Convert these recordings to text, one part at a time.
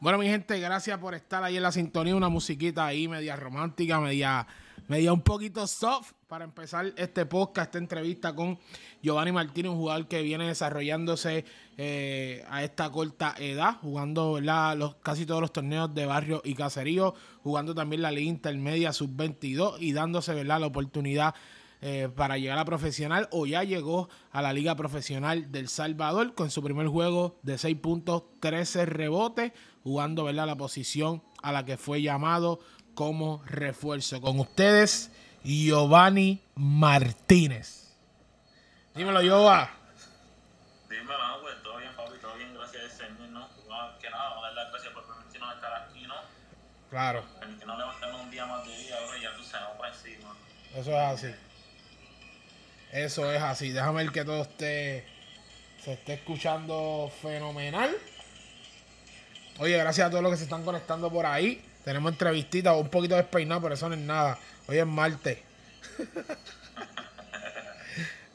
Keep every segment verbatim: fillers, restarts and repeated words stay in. Bueno, mi gente, gracias por estar ahí en la sintonía. Una musiquita ahí media romántica, media, media un poquito soft para empezar este podcast, esta entrevista con Giovanny Martínez, un jugador que viene desarrollándose eh, a esta corta edad, jugando los, casi todos los torneos de barrio y caserío, jugando también la Liga Intermedia sub veintidós y dándose, ¿verdad?, la oportunidad Eh, para llegar a profesional, o ya llegó a la Liga Profesional del Salvador con su primer juego de seis puntos, trece rebotes, jugando, ¿verdad?, la posición a la que fue llamado como refuerzo. Con ustedes, Giovanny Martínez. Dímelo, Giova. Dímelo, pues todo bien, Fabi, todo bien, gracias al Señor, ¿no? Más que nada, vamos a dar las gracias por permitirnos estar aquí, ¿no? Claro. Permitirnos levantarnos un día más de día, ahora ya tú sabes, para encima. Eso es así. Eso es así. Déjame ver que todo esté, se esté escuchando fenomenal. Oye, gracias a todos los que se están conectando por ahí. Tenemos entrevistitas, un poquito despeinado, pero eso no es nada. Hoy es martes.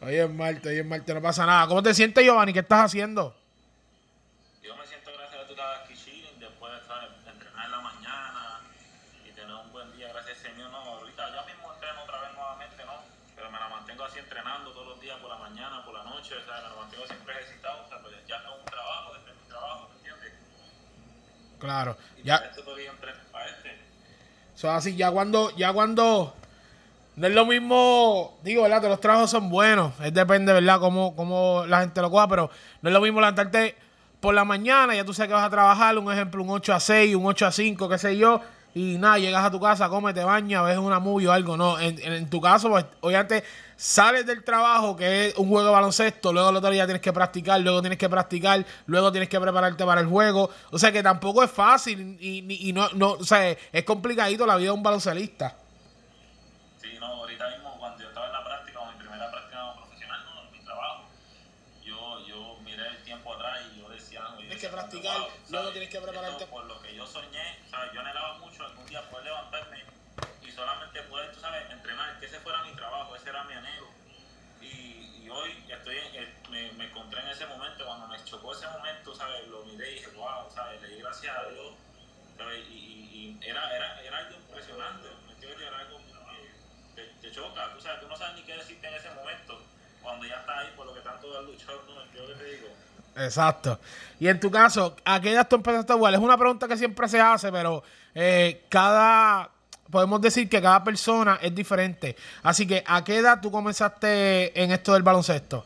Hoy es martes, hoy es martes, no pasa nada. ¿Cómo te sientes, Giovanny? ¿Qué estás haciendo? Yo me siento gracias a tu aquí chilling, después de estar, entrenar en la mañana y tener un buen día, gracias al Señor. No, ahorita ya mismo entreno otra vez nuevamente, ¿no? Pero me la mantengo así entrenando todos los días, por la mañana, por la noche, o sea, me la mantengo siempre ejercitado, o sea, pues ya tengo un trabajo, desde mi trabajo, ¿me entiendes? Claro. Y ya. Esto todavía entreno para este. Eso así, ya cuando, ya cuando, no es lo mismo, digo, ¿verdad?, que los trabajos son buenos, es depende, ¿verdad?, cómo, cómo la gente lo coja, pero no es lo mismo levantarte por la mañana, ya tú sabes que vas a trabajar, un ejemplo, un ocho a seis, un ocho a cinco, qué sé yo, y nada, llegas a tu casa, comes, te bañas, ves una movie o algo, no, en, en tu caso, pues, obviamente, sales del trabajo, que es un juego de baloncesto, luego el otro día tienes que practicar, luego tienes que practicar, luego tienes que prepararte para el juego, o sea, que tampoco es fácil, y, y, y no, no, o sea, es complicadito la vida de un baloncelista. Sí, no, ahorita mismo, cuando yo estaba en la práctica, o mi primera práctica profesional, no, en mi trabajo, yo, yo miré el tiempo atrás y yo decía, no, tienes que practicar, wow, luego tienes que prepararte. Esto, por lo que yo soñé, ¿sabes?, yo anhelaba mucho algún día poder levantarme y solamente poder, tú sabes, entrenar, que ese fuera mi trabajo, ese era mi anhelo. Y, y hoy estoy, me, me encontré en ese momento, cuando me chocó ese momento, ¿sabes?, lo miré y dije, wow, ¿sabes?, le di gracias a Dios, ¿sabes?, y, y, y era, era, era algo impresionante, me entiendes, era algo Te, te choca, tú sabes, tú no sabes ni qué decirte en ese momento, cuando ya estás ahí por lo que tanto has luchado, ¿no? Yo que te digo. Exacto. Y en tu caso, ¿a qué edad tú empezaste a jugar? Es una pregunta que siempre se hace, pero eh, cada, podemos decir que cada persona es diferente. Así que, ¿a qué edad tú comenzaste en esto del baloncesto?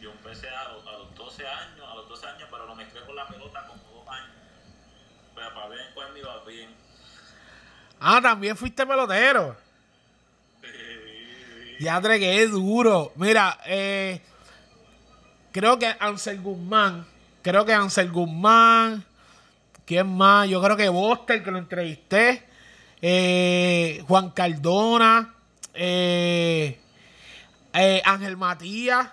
Yo empecé a, a los doce años, a los doce años, pero lo mezclé con la pelota como dos años. Pero para ver cuál me iba bien. Ah, también fuiste pelotero. Ya que es duro. Mira, eh, creo que Ansel Guzmán, creo que Ansel Guzmán, ¿quién más? Yo creo que Buster, que lo entrevisté, eh, Juan Cardona, eh, eh, Ángel Matías,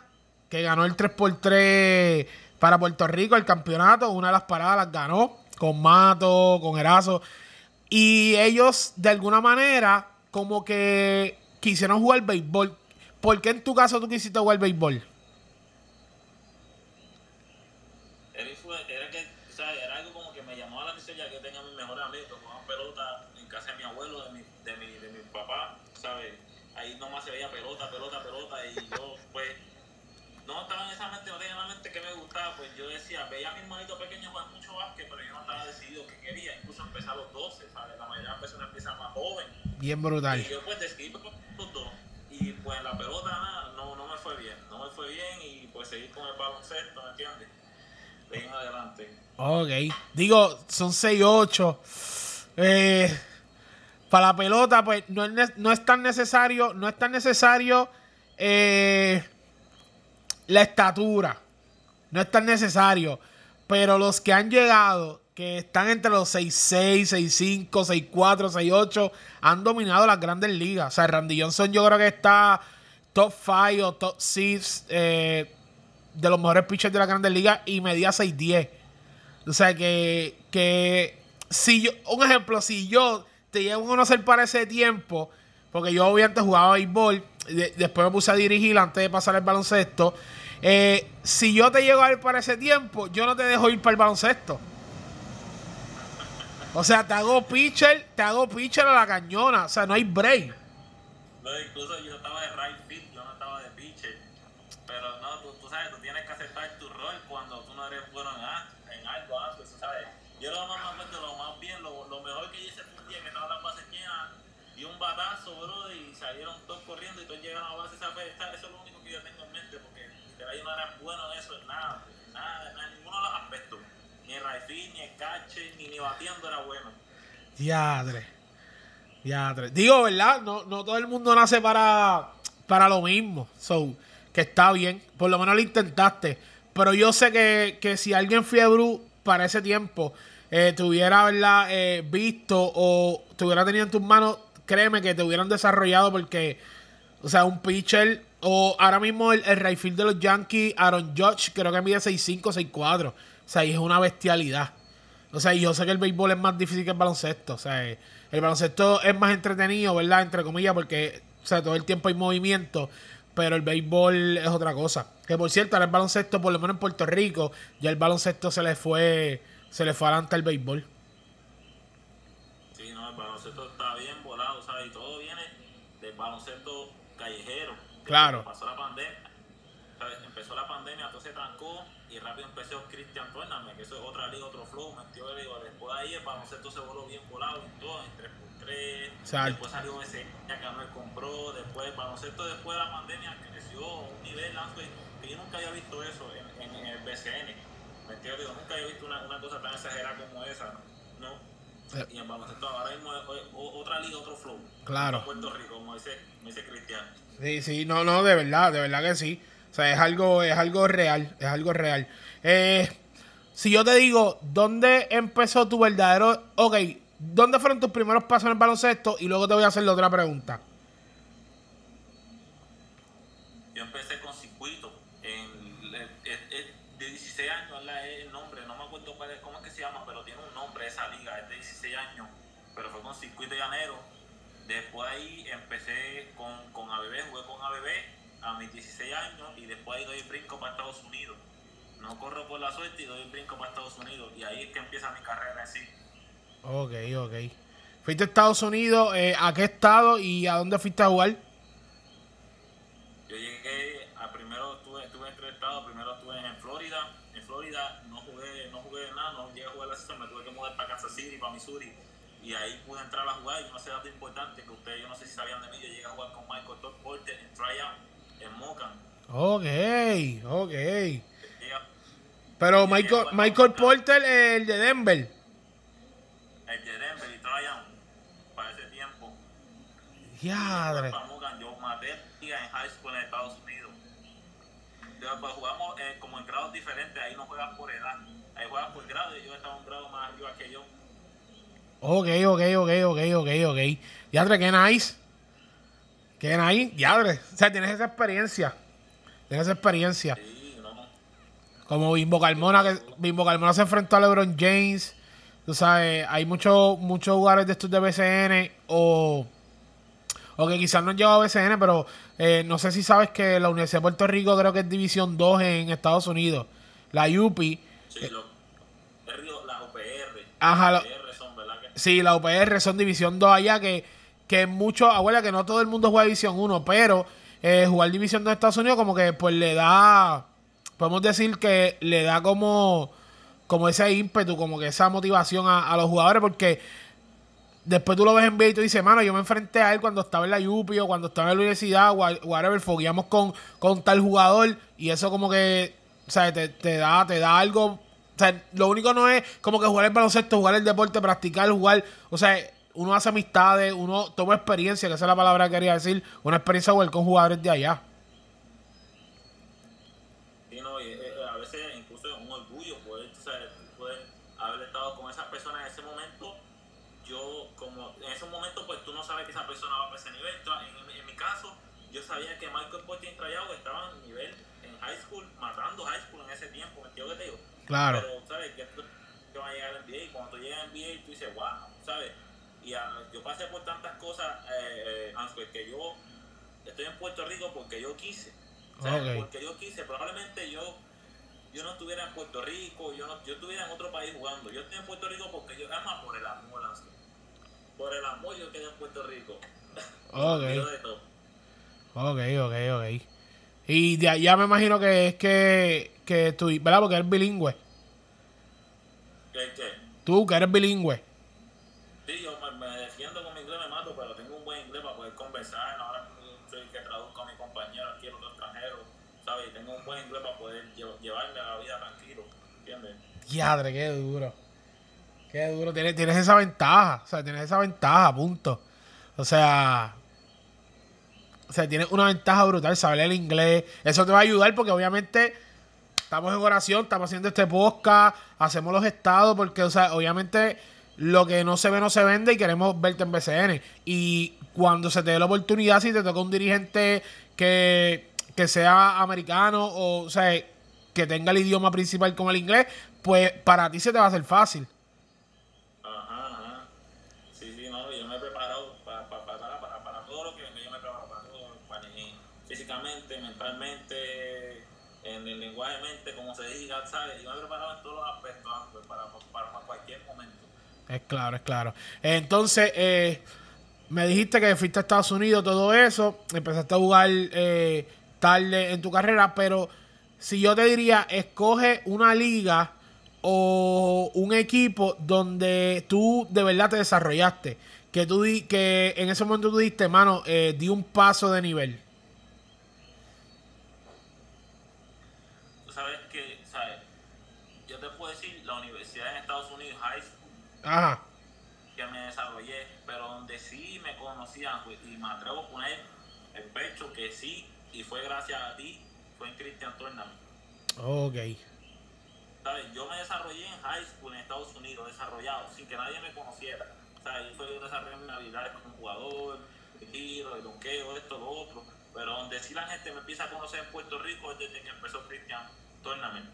que ganó el tres por tres para Puerto Rico, el campeonato, una de las paradas las ganó, con Mato, con Erazo, y ellos, de alguna manera, como que quisieron jugar béisbol. ¿Por qué en tu caso tú quisiste jugar béisbol? Era que, ¿sabes?, era algo como que me llamaba la atención, ya que tenía a mis mejores amigos que jugaban pelota en casa de mi abuelo, de mi, de mi, de mi papá, ¿sabes? Ahí nomás se veía pelota, pelota, pelota, y yo pues no estaba en esa mente, no tenía en la mente que me gustaba, pues yo decía, veía a mi hermanito pequeño jugar mucho básquet, pero yo no estaba decidido qué quería, incluso empecé a los doce, ¿sabes? La mayoría de las personas empiezan más joven. Bien brutal. Y yo pues decidí por los dos, y pues la pelota nada, no, no me fue bien, no me fue bien, y pues seguí con el baloncesto, ¿me entiendes? De ahí en adelante. Ok, digo, son seis ocho, eh, para la pelota pues no es, no es tan necesario, no es tan necesario, eh... la estatura no es tan necesario, pero los que han llegado, que están entre los seis seis, seis cinco, seis cuatro, seis ocho, han dominado las grandes ligas. O sea, Randy Johnson yo creo que está top cinco o top seis eh, de los mejores pitchers de la Grandes Ligas y medía seis diez. O sea que, que si yo, un ejemplo, si yo te llevo a conocer para ese tiempo, porque yo obviamente jugaba béisbol, de, después me puse a dirigir antes de pasar el baloncesto. Eh, si yo te llego a ir para ese tiempo, yo no te dejo ir para el baloncesto. O sea, te hago pitcher, te hago pitcher a la cañona. O sea, no hay break. No, incluso yo estaba de right field, yo no estaba de pitcher. Pero no, tú, tú sabes, tú tienes que aceptar tu rol cuando tú no eres bueno en, en algo, antes, ¿sabes? Yo lo más me acuerdo, lo más bien, lo, lo mejor que hice fue un día que estaba la base llena, di un batazo, bro, y salieron todos corriendo y todos llegaron a base, ¿sabes? Eso es lo único que yo tengo en mente, porque literal yo no era bueno en eso, en nada, en nada, en ninguno de los aspectos. Ni el right field, ni el catcher, ni, ni batiendo era bueno. Diadre. Diadre. Digo, ¿verdad? No, no todo el mundo nace para, para lo mismo. So, que está bien. Por lo menos lo intentaste. Pero yo sé que, que si alguien fiebre para ese tiempo eh, te hubiera, ¿verdad? Eh, visto o te hubiera tenido en tus manos, créeme que te hubieran desarrollado porque, o sea, un pitcher o ahora mismo el, el right field de los Yankees, Aaron Judge, creo que mide seis cinco, seis cuatro. O sea, ahí es una bestialidad. O sea, y yo sé que el béisbol es más difícil que el baloncesto. O sea, el baloncesto es más entretenido, ¿verdad? Entre comillas, porque, o sea, todo el tiempo hay movimiento, pero el béisbol es otra cosa. Que por cierto, ahora el baloncesto, por lo menos en Puerto Rico, ya el baloncesto se le fue, se le fue adelante al béisbol. Sí, no, el baloncesto está bien volado, ¿sabes? Y todo viene del baloncesto callejero. Claro. Pasó la pandemia. ¿Sabes? Empezó la pandemia, entonces trancó. Y rápido empezó Christian Tournament, que eso es otra liga, otro flow, metió el liga. Después de ahí el baloncesto se voló bien volado en todo, en tres por tres. Después salió B S N, ya que no le compró. Después el baloncesto, después de la pandemia, creció un nivel, Ansel, que yo nunca había visto eso en, en, en el B C N. Metió el nunca había visto una, una cosa tan exagerada como esa, ¿no? Sí. Y el baloncesto ahora mismo es otra liga, otro flow. Claro. En Puerto Rico, como dice, como dice Cristian. Sí, sí, no, no, de verdad, de verdad que sí. O sea, es algo, es algo real, es algo real. Eh, si yo te digo, ¿dónde empezó tu verdadero...? Ok, ¿dónde fueron tus primeros pasos en el baloncesto? Y luego te voy a hacer la otra pregunta. Yo empecé con circuito. En, en, en, de dieciséis años es el nombre, no me acuerdo cuál es, cómo es que se llama, pero tiene un nombre esa liga, es de dieciséis años. Pero fue con circuito llanero. Después ahí empecé con, con A B B, jugué con A B B a mis dieciséis años y después ahí doy el brinco para Estados Unidos. No corro por la suerte y doy el brinco para Estados Unidos. Y ahí es que empieza mi carrera así. Ok, ok. Fuiste a Estados Unidos, eh, ¿a qué estado y a dónde fuiste a jugar? Yo llegué, a primero estuve, estuve en tres estados, primero estuve en Florida. En Florida no jugué, no jugué nada, no llegué a jugar la season, me tuve que mudar para Kansas City, para Missouri. Y ahí pude entrar a jugar. Y no sé, dato importante que ustedes, yo no sé si sabían de mí, yo llegué a jugar con Michael Porter en tryout. En Mocan. Ok, ok. Pero Michael, Michael Porter, el de Denver. El de Denver y Tryon para ese tiempo. Yadre. Yo maté en high school en Estados Unidos. Después jugamos eh, como en grados diferentes. Ahí no juegas por edad. Ahí juegas por grado y yo estaba un grado más arriba que yo. Ok, ok, ok, ok, ok, ok. Yadre, qué nice. Queden ahí, diadre. O sea, tienes esa experiencia. Tienes esa experiencia. Sí, no. Como Bimbo Carmona, que Bimbo Carmona se enfrentó a LeBron James. Tú sabes, hay muchos muchos jugadores de estos de B C N o, o que quizás no han llegado a B C N, pero eh, no sé si sabes que la Universidad de Puerto Rico creo que es División dos en Estados Unidos. La U P. Sí, eh, lo, la U P R. Ajá, la U P R son, ¿verdad? Sí, la U P R son División dos allá que... que mucho, abuela, que no todo el mundo juega División uno, pero eh, jugar División dos en Estados Unidos como que pues le da, podemos decir que le da como, como ese ímpetu, como que esa motivación a, a los jugadores, porque después tú lo ves en N B A y tú dices, mano, yo me enfrenté a él cuando estaba en la U P I o cuando estaba en la universidad, whatever, fogueamos con, con tal jugador y eso como que, o sea, te, te da, te da algo, o sea, lo único no es como que jugar el baloncesto, jugar el deporte, practicar, jugar, o sea, uno hace amistades, uno toma experiencia, que esa es la palabra que quería decir, una experiencia con jugadores de allá. Sí, no, y, eh, a veces incluso es un orgullo poder, o sea, poder haber estado con esas personas en ese momento. Yo, como en ese momento, pues tú no sabes que esa persona va a ese nivel. En, en mi caso, yo sabía que Michael Porter y Trayao estaban a nivel en high school, matando high school en ese tiempo, ¿me entiendes lo que te digo? Claro. Pero, ¿sabes? Que, que van a llegar a N B A, y cuando tú llegas a N B A, tú dices, wow, ¿sabes? Y uh, yo pasé por tantas cosas, eh, eh, Ansel, que yo estoy en Puerto Rico porque yo quise, ¿sabes? Okay. Porque yo quise, probablemente yo... yo no estuviera en Puerto Rico, yo no, yo estuviera en otro país jugando. Yo estoy en Puerto Rico porque yo, además, por el amor, así. Por el amor yo quedé en Puerto Rico. Ok. De todo. Ok, ok, ok. Y ya, ya me imagino que es que, que tú, ¿verdad? Porque eres bilingüe. ¿Qué, qué? Tú, que eres bilingüe. Sí, yo me, me defiendo con mi inglés, me mato, pero tengo un buen inglés para poder conversar. Ahora soy el que traduzco a mi compañero aquí, el otro extranjero, ¿sabes? Y tengo un buen inglés para poder llevarme a la vida tranquilo, ¿entiendes? Diadre, qué duro. Qué duro. Tienes, tienes esa ventaja. O sea, tienes esa ventaja, punto. O sea... O sea, tienes una ventaja brutal, saber el inglés. Eso te va a ayudar porque obviamente estamos en oración, estamos haciendo este podcast, hacemos los estados porque, o sea, obviamente lo que no se ve no se vende y queremos verte en B C N. Y cuando se te dé la oportunidad, si te toca un dirigente que... que sea americano o, o sea, que tenga el idioma principal como el inglés, pues para ti se te va a hacer fácil. Ajá, ajá. Sí, sí, no, yo me he preparado para, para, para, para, para todo lo que yo me he preparado, para todo, para, físicamente, mentalmente, en el lenguaje, mente, como se diga, ¿sabes? Yo me he preparado en todos los aspectos, pues, para, para, para cualquier momento. Es claro, es claro. Entonces, eh, me dijiste que fuiste a Estados Unidos, todo eso, empezaste a jugar... Eh, tarde en tu carrera, pero si yo te diría, escoge una liga o un equipo donde tú de verdad te desarrollaste, que tú di, que en ese momento tú diste, mano, eh, di un paso de nivel. Tú sabes que, ¿sabes? Yo te puedo decir la universidad en Estados Unidos, high school. Ajá. Que me desarrollé, pero donde sí me conocían, pues, y me atrevo a poner el pecho que sí. Y fue gracias a ti, fue en Christian Tournament. Ok. ¿Sabes? Yo me desarrollé en high school en Estados Unidos, desarrollado, sin que nadie me conociera. ¿Sabes? Yo fui desarrollando mis habilidades como jugador, el tiro, el donqueo, esto, lo otro. Pero donde sí la gente me empieza a conocer en Puerto Rico es desde que empezó Christian Tournament.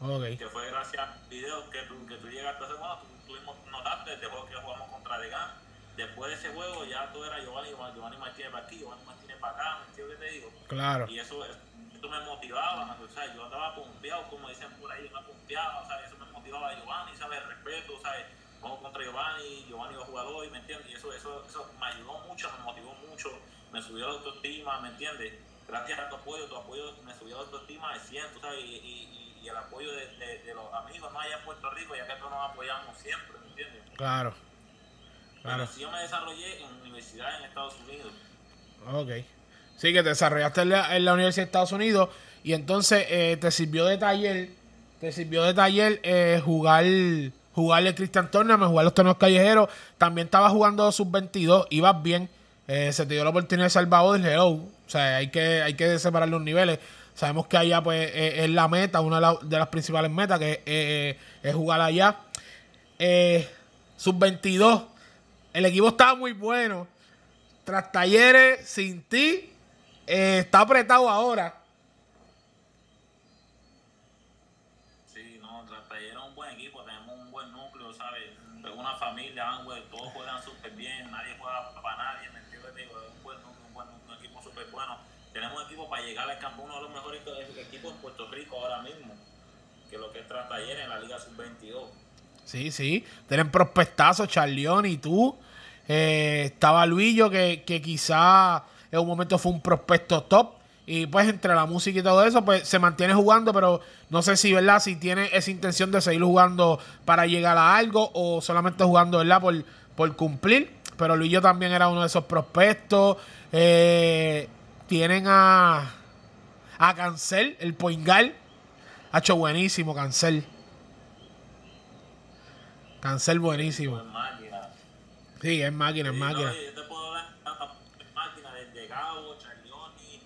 Ok. Que fue gracias a videos que tú, que tú llegaste a hacer, bueno, tú, tuvimos notaste desde el juego que jugamos contra Degán. Después de ese juego ya todo era Giovanny, Giovanny Martínez para aquí, Giovanny Martínez para acá, ¿me entiendes lo que te digo? Claro. Y eso, eso me motivaba, o sea, yo andaba pompeado, como dicen por ahí, yo me pompeaba, o sea, eso me motivaba a Giovanny, ¿sabes? El respeto, ¿sabes? Vamos contra Giovanny, Giovanny va a jugador, ¿me entiendes? Y eso, eso, eso me ayudó mucho, me motivó mucho, me subió la autoestima, ¿me entiendes? Gracias a tu apoyo, tu apoyo me subió la autoestima de cien, ¿sabes? Y, y, y el apoyo de, de, de los amigos, ¿no? Allá en Puerto Rico, ya que todos nos apoyamos siempre, ¿me entiendes? Claro. Claro. Pero sí, yo me desarrollé en la universidad en Estados Unidos. Ok. Sí, que te desarrollaste en la, en la Universidad de Estados Unidos y entonces eh, te sirvió de taller, te sirvió de taller eh, jugar, jugar el Christian Tournament, jugar los torneos callejeros. También estabas jugando sub veintidós, ibas bien. Eh, se te dio la oportunidad de Salvador, hello. O sea, hay que, hay que separar los niveles. Sabemos que allá pues eh, es la meta, una de, la, de las principales metas, que eh, eh, es jugar allá. Eh, sub veintidós. El equipo estaba muy bueno. Tras talleres, sin ti, eh, está apretado ahora. Sí, no, tras talleres es un buen equipo, tenemos un buen núcleo, ¿sabes? Una familia, todos juegan súper bien, nadie juega para nadie, ¿me entiendes? Es un buen núcleo, un, buen núcleo, un equipo súper bueno. Tenemos un equipo para llegar al campo, uno de los mejores equipos en Puerto Rico ahora mismo, que lo que es tras talleres en la Liga sub veintidós. Sí, sí. Tienen prospectazos, Charleón y tú. Eh, estaba Luillo, que, que quizá en un momento fue un prospecto top. Y pues entre la música y todo eso, pues se mantiene jugando, pero no sé si, ¿verdad? Si tiene esa intención de seguir jugando para llegar a algo o solamente jugando, ¿verdad? Por, por cumplir. Pero Luillo también era uno de esos prospectos. Eh, tienen a, a Cancel, el Poingal. Ha hecho buenísimo, Cancel. Cancel buenísimo. Es máquina. Sí, es máquina, es sí, máquina. No, yo te puedo hablar de máquina, desde Gabo, Charlioni,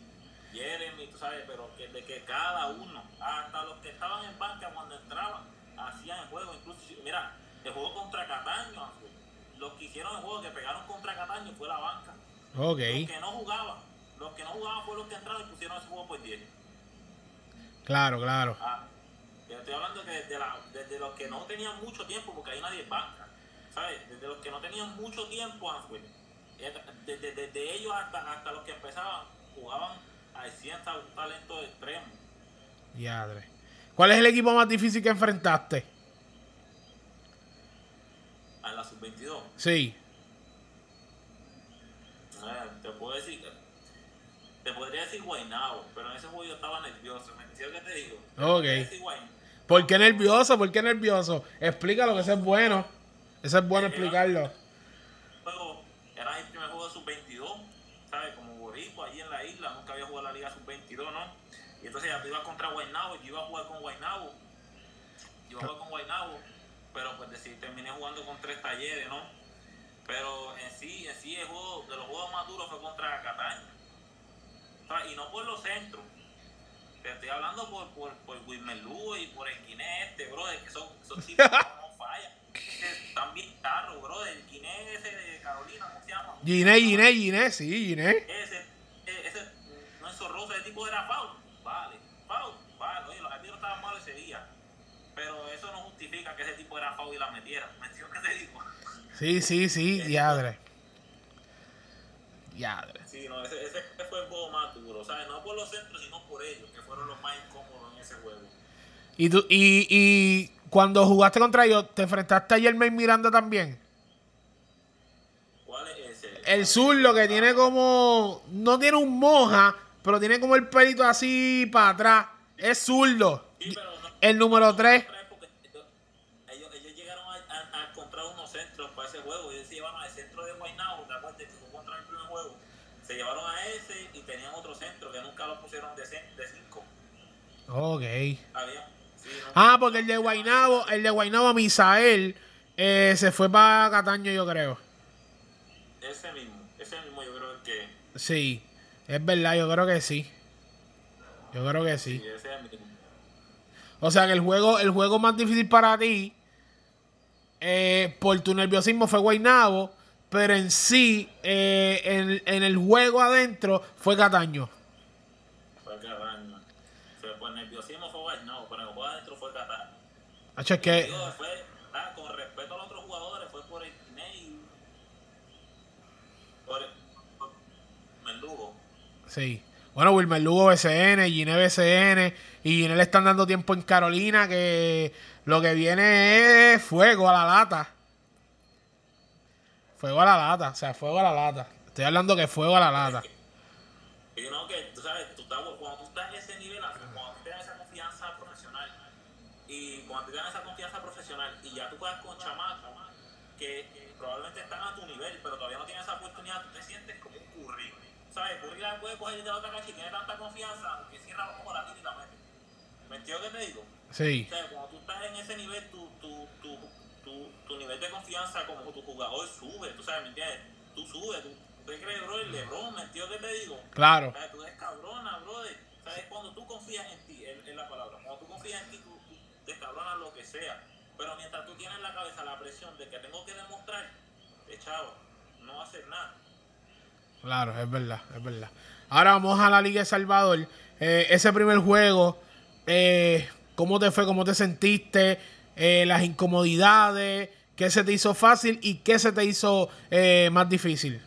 Jeremy, tú sabes, pero que, de que cada uno, hasta los que estaban en banca cuando entraban, hacían el juego. Incluso, mira, el juego contra Cataño, los que hicieron el juego, que pegaron contra Cataño, fue la banca. Ok. Los que no jugaban, los que no no jugaban fue los que entraron y pusieron a su juego por diez. Claro, claro. Ah, yo estoy hablando que desde, la, desde los que no tenían mucho tiempo, porque ahí nadie es banca, ¿sabes? Desde los que no tenían mucho tiempo, Ángel, desde, desde ellos hasta, hasta los que empezaban, jugaban al cien, un talento extremo. Yadre. ¿Cuál es el equipo más difícil que enfrentaste? ¿A la sub veintidós? Sí. Te puedo decir, te podría decir Guaynabo, pero en ese juego yo estaba nervioso. ¿Me entiendes lo que te digo? Ok. ¿Por qué nervioso? ¿Por qué nervioso? Explícalo, que eso es bueno. Eso es bueno explicarlo. Era el primer juego de sub veintidós, ¿sabes? Como boricua allí en la isla, nunca había jugado la Liga sub veintidós, ¿no? Y entonces ya iba contra Guaynabo, yo iba a jugar con Guaynabo. Yo iba a jugar con Guaynabo, pero pues decir, terminé jugando con tres talleres, ¿no? Pero en sí, en sí el juego, de los juegos más duros fue contra Cataño. O sea, y no por los centros. Te estoy hablando por, por, por Wilmer y por el Giné este, brother, que son, son tipos que no fallan. Están bien tarros, brother. El Giné ese de Carolina, ¿cómo se llama? Giné, Giné, Giné, sí, Giné. Ese, ese, no es zorroso, ese tipo era F A U. Vale, F A U, vale. Oye, los árbitros estaban malos ese día. Pero eso no justifica que ese tipo era F A U y la metiera. ¿Me entiendes qué te digo? Sí, sí, sí, diadre. Diadre. Sí, no, ese, ese fue el juego más duro, ¿sabes? No por los centros, sino por ellos, que fueron los más incómodos en ese juego. ¿Y tú, y, y cuando jugaste contra ellos, te enfrentaste a Germain Miranda también? ¿Cuál es ese? El sur, lo que tiene como... No tiene un moja, pero tiene como el pelito así para atrás. Es zurdo. Sí, pero no, el número tres. Se llevaron a ese y tenían otro centro que nunca lo pusieron de cinco. Ok. Había, sí, no, ah, porque el de Guaynabo, el de Guaynabo Misael, eh, se fue para Cataño, yo creo. Ese mismo, ese mismo yo creo que... Sí, es verdad, yo creo que sí. Yo creo que sí. Sí, ese es el mismo. O sea que el juego, el juego más difícil para ti, eh, por tu nerviosismo, fue Guaynabo. Pero en sí, eh, en, en el juego adentro, fue Cataño. Fue Cataño. Fue por nerviosismo, fue Guaynabo, pero en el juego adentro fue Cataño. H, es que... Digo, fue, ah, con respeto a los otros jugadores, fue por el Guinei. Por el... Por Merlugo. Sí. Bueno, Wilmer Lugo B C N, Giné B C N, y Giné le están dando tiempo en Carolina, que lo que viene es fuego a la lata. Fuego a la lata, o sea, fuego a la lata. Estoy hablando que fuego a la lata. Y no, que tú sabes, tú estás, cuando tú estás en ese nivel, cuando tú tienes esa confianza profesional, y cuando tú tienes esa confianza profesional, y ya tú juegas con chamacos que, que probablemente están a tu nivel, pero todavía no tienes esa oportunidad, tú te sientes como un curry. ¿Sabes? Curry la puede coger de la otra cancha y tiene tanta confianza, que cierra como la tira y la mete. ¿Me entiendes qué te digo? Sí. O sea, cuando tú estás en ese nivel, tú... tú, tú Tu, tu nivel de confianza como tu jugador sube, tú sabes, ¿me entiendes? Tú subes, tú, tú crees, bro, el LeBron, ¿me entiendes qué te digo? Claro. O sea, tú eres cabrona, brother. O sea, cuando tú confías en ti, es la palabra. Cuando tú confías en ti, tú, tú descabronas lo que sea. Pero mientras tú tienes en la cabeza la presión de que tengo que demostrar, echado, no va a hacer nada. Claro, es verdad, es verdad. Ahora vamos a la Liga de Salvador. Eh, ese primer juego, eh, ¿cómo te fue? ¿Cómo te sentiste? Eh, las incomodidades, qué se te hizo fácil y qué se te hizo eh, más difícil.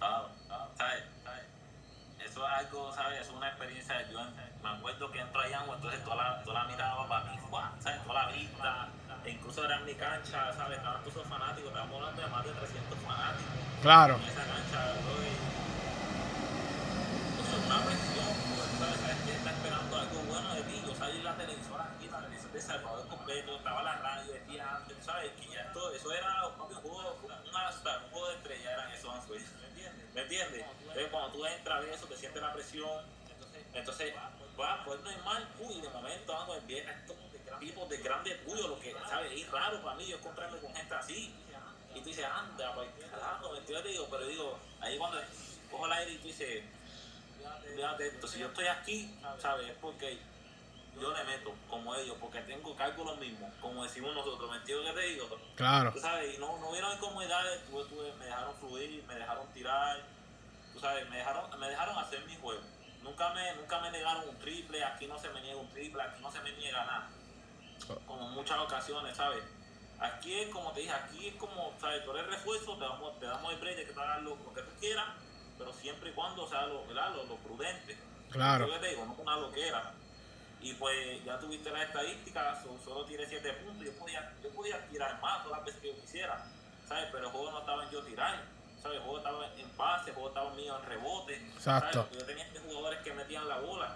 Ah, ah, ¿sabes? ¿sabes? Eso es algo, ¿sabes? Es una experiencia. Yo me acuerdo que entro allá, entonces toda la, toda la mirada para mí, ¿sabes? Toda la vista, e incluso era en mi cancha, ¿sabes? Estaban todos fanáticos, estábamos hablando de más de trescientos fanáticos. Claro. En esa cancha, entonces, una presión, ¿sabes? ¿Sabes? Que está esperando algo bueno de ti, yo salí en la televisora. De Salvador completo, estaba la radio, decía antes, ¿sabes? Que ya todo eso era un juego, un hasta un juego de estrella, eran esos anzuelos, ¿me entiendes? ¿Me entiendes? Entonces cuando tú entras a eso, te sientes la presión, entonces, entonces va, pues no es mal, uy, de momento ando en bien, tipos de grandes tuyos, lo que, ¿sabes? Es raro para mí yo encontrarme con gente así, y tú dices, anda, pues, carajo, ¿me entiendes? Te digo, pero digo, ahí cuando cojo el aire y tú dices, fíjate, entonces yo estoy aquí, ¿sabes? Es porque yo le meto como ellos, porque tengo cálculos mismos, como decimos nosotros, ¿me entiendes qué te digo? Claro. ¿Tú sabes? Y no, no hubieron incomodidades, tuve, tuve, me dejaron fluir, me dejaron tirar, tú sabes, me dejaron, me dejaron hacer mi juego. Nunca me, nunca me negaron un triple, aquí no se me niega un triple, aquí no se me niega nada. Como muchas ocasiones, ¿sabes? Aquí es como te dije, aquí es como, ¿sabes? Tú eres refuerzo, te damos, te damos el break de que tú hagas lo, lo que tú quieras, pero siempre y cuando, o sea, lo, lo, lo prudente. Claro. Yo te digo, no una loquera. Y pues ya tuviste las estadísticas, solo tiré siete puntos, yo podía, yo podía tirar más todas las veces que yo quisiera, ¿sabes? Pero el juego no estaba en yo tirar, ¿sabes? El juego estaba en pase, el juego estaba mío en rebote. Exacto. ¿Sabes? Yo tenía jugadores que metían la bola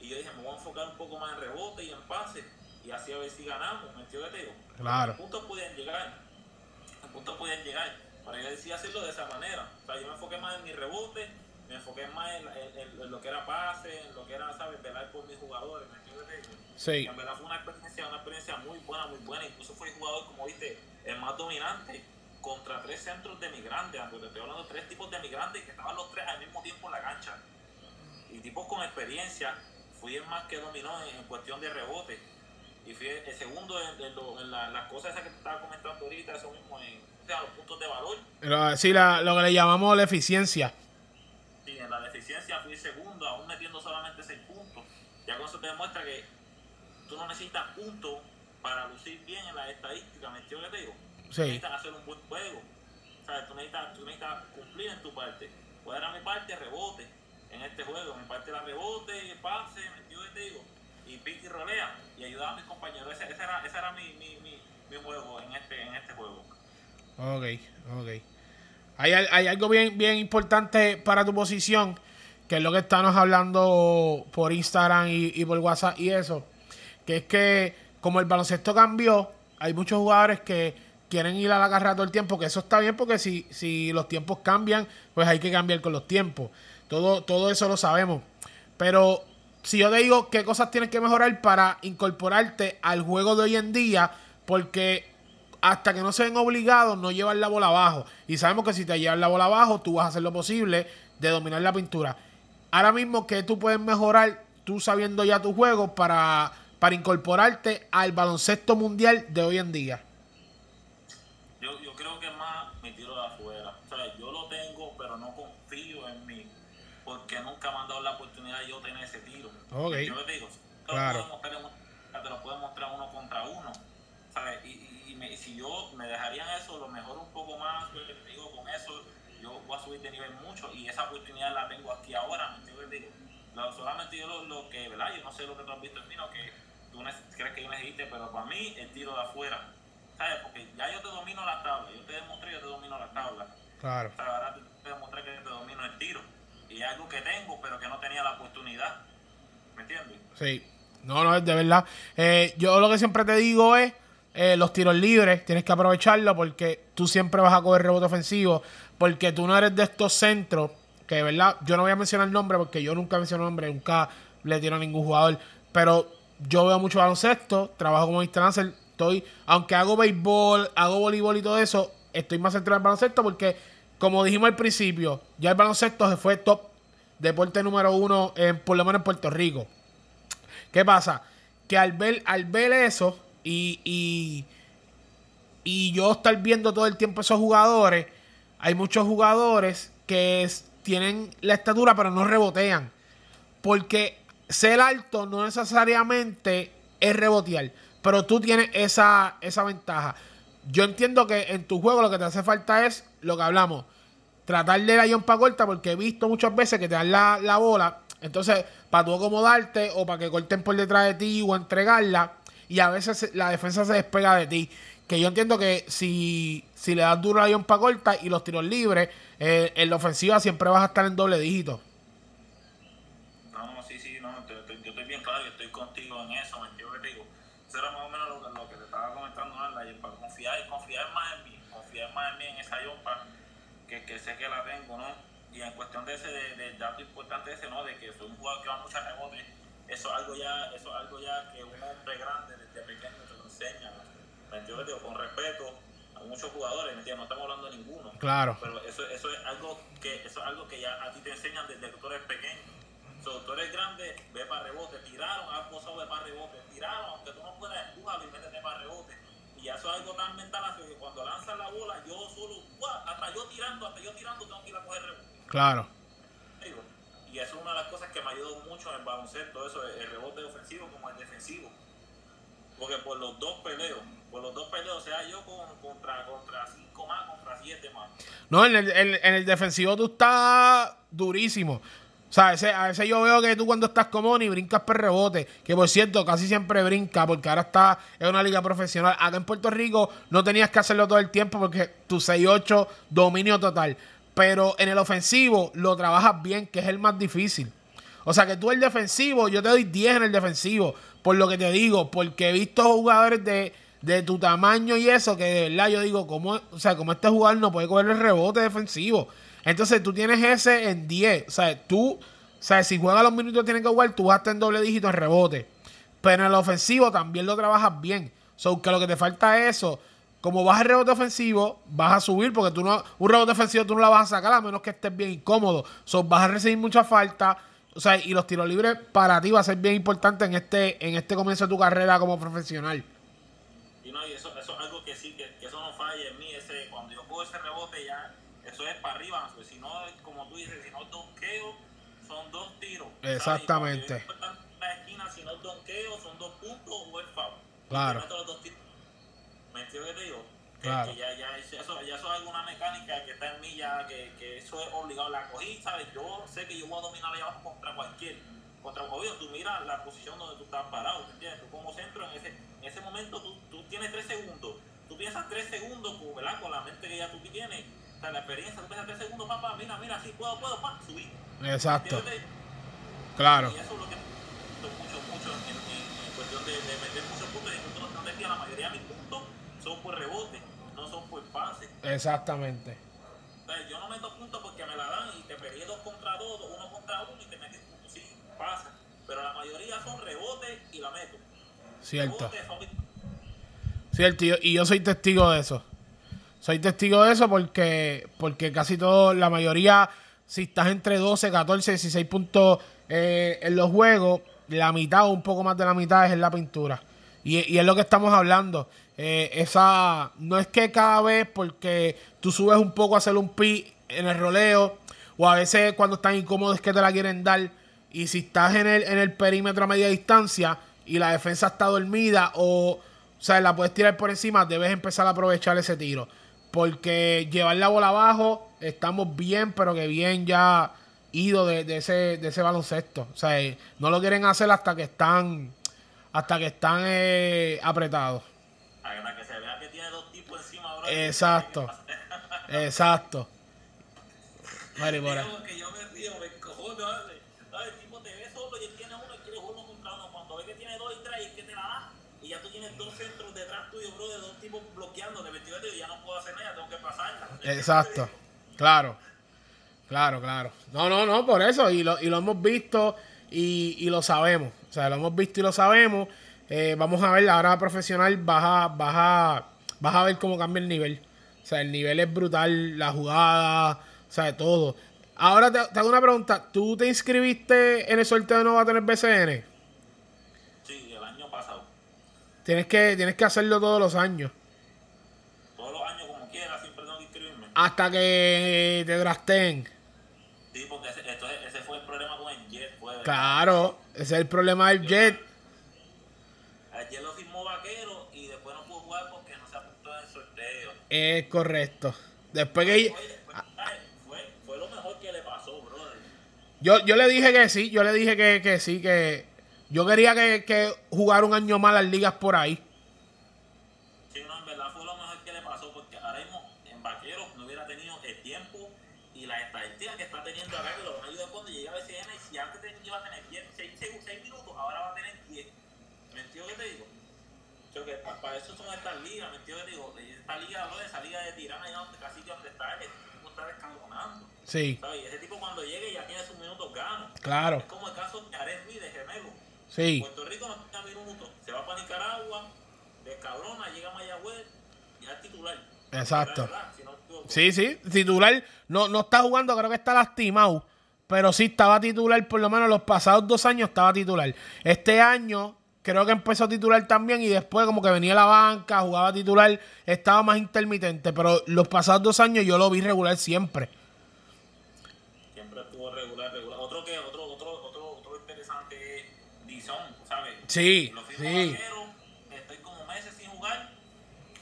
y yo dije, me voy a enfocar un poco más en rebote y en pase y así a ver si ganamos, ¿me entiendes? Claro. Los puntos podían llegar, los puntos podían llegar, para yo decía hacerlo de esa manera, o sea, yo me enfoqué más en mi rebote, me enfoqué más en, en, en lo que era pase, en lo que era, ¿sabes? Velar por mis jugadores, ¿me entiendes? Sí. En verdad fue una experiencia, una experiencia muy buena, muy buena, incluso fue el jugador, como viste, el más dominante contra tres centros de migrantes, te estoy hablando de tres tipos de migrantes que estaban los tres al mismo tiempo en la cancha. Y tipos con experiencia, fui el más que dominó en, en cuestión de rebote. Y fui el segundo en, en, lo, en la, las cosas esas que te estaba comentando ahorita, eso mismo, en, o sea, los puntos de valor. Pero, sí, la, lo que le llamamos la eficiencia. Sí, en la deficiencia fui segundo, aún metiendo solamente seis puntos. Ya con eso te demuestra que tú no necesitas puntos para lucir bien en las estadísticas, ¿me entiendes lo que te digo? Sí. Necesitas hacer un buen juego. O sea, tú necesitas, tú necesitas cumplir en tu parte. ¿Cuál era mi parte? Rebote. En este juego, me parte la rebote, pase, metido de tiro y pique y rolea y ayudaba a mis compañeros. Ese, ese era, ese era mi, mi, mi, mi juego en este, en este juego. Ok, ok. Hay, hay algo bien, bien importante para tu posición, que es lo que estamos hablando por Instagram y, y por WhatsApp y eso, que es que como el baloncesto cambió, hay muchos jugadores que quieren ir a la carrera todo el tiempo, que eso está bien porque si, si los tiempos cambian, pues hay que cambiar con los tiempos. Todo, todo eso lo sabemos. Pero si yo te digo qué cosas tienes que mejorar para incorporarte al juego de hoy en día, porque hasta que no se ven obligados, no llevar la bola abajo. Y sabemos que si te llevas la bola abajo, tú vas a hacer lo posible de dominar la pintura. Ahora mismo, ¿qué tú puedes mejorar tú sabiendo ya tu juego para, para incorporarte al baloncesto mundial de hoy en día? Yo, yo creo que más me tiro de afuera. O sea, yo lo tengo, pero no confío en mí. Porque nunca me han dado la oportunidad de yo tener ese tiro. Okay. Yo te digo, te, claro, lo puedo mostrar, te lo puedo mostrar uno contra uno. ¿Sabes? Y, y, y me, si yo me dejarían eso, lo mejoro un poco más. Yo te digo, con eso yo voy a subir de nivel mucho. Y esa oportunidad la tengo aquí ahora. ¿Me entiendes? Solamente yo lo, lo que, ¿verdad? Yo no sé lo que tú has visto en mí, lo que tú crees que yo necesite, pero para mí el tiro de afuera. ¿Sabes? Porque ya yo te domino la tabla, yo te demostré, yo te domino la tabla. Claro. O sea, ahora te, te demostré que te domino el tiro. Y es algo que tengo, pero que no tenía la oportunidad. ¿Me entiendes? Sí. No, no, es de verdad. Eh, yo lo que siempre te digo es, eh, los tiros libres, tienes que aprovecharlo porque tú siempre vas a coger rebote ofensivo, porque tú no eres de estos centros, que de verdad, yo no voy a mencionar nombre porque yo nunca menciono nombre, nunca le tiro a ningún jugador, pero yo veo mucho baloncesto, trabajo como mister Lance. Estoy, aunque hago béisbol, hago voleibol y todo eso, estoy más centrado en el baloncesto porque, como dijimos al principio, ya el baloncesto se fue top deporte número uno, en, por lo menos en Puerto Rico. ¿Qué pasa? Que al ver, al ver eso y, y, y yo estar viendo todo el tiempo esos jugadores, hay muchos jugadores que tienen la estatura pero no rebotean. Porque ser alto no necesariamente es rebotear. Pero tú tienes esa, esa ventaja. Yo entiendo que en tu juego lo que te hace falta es lo que hablamos. Tratar de la yompa corta porque he visto muchas veces que te dan la, la bola. Entonces, para tú acomodarte o para que corten por detrás de ti o entregarla. Y a veces la defensa se despega de ti. Que yo entiendo que si, si le das duro a la yompa corta y los tiros libres, eh, en la ofensiva siempre vas a estar en doble dígito. No, no, sí, sí. No, te, te, yo estoy bien claro, yo estoy contigo en eso, mentira. Eso era más o menos lo, lo que te estaba comentando, ¿no? Confiar, confiar más en mí, confiar más en mí en esa yompa que, que sé que la tengo, ¿no? Y en cuestión de ese, de, de dato importante ese, ¿no? De que soy un jugador que va a muchos rebotes, eso es algo ya, eso es algo ya que un hombre grande desde pequeño te lo enseña, ¿no? ¿Me entiendes? Con respeto a muchos jugadores, ¿me entiendes? No estamos hablando de ninguno. Claro. Pero eso, eso es algo que, eso es algo que ya a ti te enseñan desde que tú eres pequeño. So, tú eres grande, ve para rebote, tiraron, haz cosas, ve para rebote, tiraron, aunque tú no puedas, empújalo y métete para rebote. Y ya eso es algo tan mental, así que cuando lanzas la bola, yo solo, hasta yo tirando, hasta yo tirando tengo que ir a coger rebote. Claro. que es una de las cosas que me ha ayudado mucho en el baloncesto, eso, el rebote ofensivo como el defensivo. Porque por los dos peleos, por los dos peleos, o sea, yo con, contra contra cinco más, contra siete más. No, en el, en, en el defensivo tú estás durísimo. O sea, a veces, a veces yo veo que tú cuando estás como ni brincas por rebote, que por cierto, casi siempre brinca, porque ahora está en una liga profesional. Acá en Puerto Rico no tenías que hacerlo todo el tiempo porque tu seis ocho, dominio total. Pero en el ofensivo lo trabajas bien, que es el más difícil. O sea, que tú el defensivo, yo te doy diez en el defensivo, por lo que te digo, porque he visto jugadores de, de tu tamaño y eso, que de verdad yo digo, ¿cómo, o sea, como este jugador no puede coger el rebote defensivo? Entonces tú tienes ese en diez. O sea, tú, o sea, si juegas los minutos tienen que jugar, tú vas en doble dígito en rebote. Pero en el ofensivo también lo trabajas bien. So que lo que te falta es eso. Como vas al rebote ofensivo, vas a subir, porque tú no, un rebote ofensivo tú no la vas a sacar a menos que estés bien incómodo. So vas a recibir mucha falta. O sea, y los tiros libres para ti va a ser bien importante en este, en este comienzo de tu carrera como profesional. Y no, y eso, eso es algo que sí, que, que eso no falla en mí. Ese, cuando yo cojo ese rebote ya, eso es para arriba, si no, como tú dices, si no donqueo, son dos tiros. Exactamente. En la esquina, si no donqueo, son dos puntos o el foul. Claro. ¿Me entiendes lo que te digo? Claro. Que, que ya, ya, eso, ya eso es alguna mecánica que está en mí, ya que, que eso es obligado. La cogí, ¿sabes? Yo sé que yo voy a dominar allá abajo contra cualquier. Contra un obvio, tú miras la posición donde tú estás parado, ¿entiendes? Tú como centro, en ese, en ese momento tú, tú tienes tres segundos. Tú piensas tres segundos, ¿verdad? Con la mente que ya tú tienes. O sea, la experiencia, tú piensas tres segundos, papá, mira, mira, sí puedo, puedo, pa, subir. Exacto. ¿Entiendes? Claro. Y eso es lo que mucho, mucho en, en, en cuestión de, de meter muchos puntos. Y la mayoría de mis puntos son por rebote, no son por pase. Exactamente. O sea, yo no meto puntos porque me la dan y te perdí dos contra dos, uno contra uno y te metes puntos. Sí, pasa. Pero la mayoría son rebotes y la meto. Cierto. Rebote, Cierto, y yo, y yo soy testigo de eso. Soy testigo de eso porque, porque casi todo, la mayoría, si estás entre doce, catorce, dieciséis puntos eh, en los juegos, la mitad o un poco más de la mitad es en la pintura. Y, y es lo que estamos hablando. Eh, esa no es que cada vez, porque tú subes un poco a hacer un pi en el roleo, o a veces cuando están incómodos es que te la quieren dar. Y si estás en el, en el perímetro a media distancia y la defensa está dormida o, o sea, la puedes tirar por encima, debes empezar a aprovechar ese tiro. Porque llevar la bola abajo, estamos bien, pero que bien ya ido de, de, ese, de ese baloncesto. O sea, no lo quieren hacer hasta que están hasta que están eh, apretados. Hasta que se vea que tiene dos tipos encima, bro. Exacto. Exacto. Mari, por ahí. Que yo me río, me encojono, ¿vale? El tipo te ve solo y él tiene uno y quiere uno contra uno. Cuando ve que tiene dos y tres y es que te la da, y ya tú tienes dos centros detrás tuyo, bro, de dos tipos bloqueando, de vestido y ya no puedo hacer nada, tengo que pasarla. Exacto. Claro. Claro, claro. No, no, no, por eso. Y lo, y lo hemos visto y, y lo sabemos. O sea, lo hemos visto y lo sabemos. Eh, vamos a ver, ahora profesional vas a, vas, a, vas a ver cómo cambia el nivel. O sea, el nivel es brutal, la jugada, o sea, todo. Ahora te, te hago una pregunta. ¿Tú te inscribiste en el sorteo de No Va a Tener B C N? Sí, el año pasado. Tienes que, tienes que hacerlo todos los años. Todos los años, como quieras, siempre tengo que inscribirme. Hasta que te drafteen. Sí, porque ese, entonces, ese fue el problema con el Jet. Fue, claro. Ese es el problema del Jet. Ayer lo firmó Vaquero y después no pudo jugar porque no se apuntó en el sorteo. Es correcto. Después que... Oye, después, fue, fue lo mejor que le pasó, brother. Yo, yo le dije que sí, yo le dije que, que sí, que... Yo quería que, que jugara un año más las ligas por ahí. Sí, no, en verdad fue lo mejor que le pasó porque ahora mismo en Vaquero no hubiera tenido el tiempo y la estadística que está teniendo acá que lo van a ayudar cuando llegue a B C N. Si antes iba a tener diez, seis, seis minutos, ahora va a tener diez. ¿Me entiendes lo que te digo? Yo que para eso son estas ligas, ¿me entiendes lo que te digo? Esta liga, bro, esa liga de Tirana, allá donde casi que donde está, el tipo está descabronando. Sí. ¿Sabes? Ese tipo cuando llegue ya tiene sus minutos ganos. Claro. Es como el caso de Arezmi de Gemelo. Sí. Puerto Rico no tiene minutos. Se va para Nicaragua, descabrona, llega a Mayagüez, ya es titular. Exacto. Verdad, si no, tú, sí, sí, titular. No, no está jugando, creo que está lastimado. Pero sí estaba titular, por lo menos los pasados dos años estaba titular. Este año creo que empezó a titular también y después como que venía a la banca, jugaba titular, estaba más intermitente. Pero los pasados dos años yo lo vi regular siempre. Siempre estuvo pero regular, regular. Otro que, otro, otro, otro, otro interesante es Dizón, ¿sabes? Sí, lo firmó sí. Vaquero, estoy como meses sin jugar.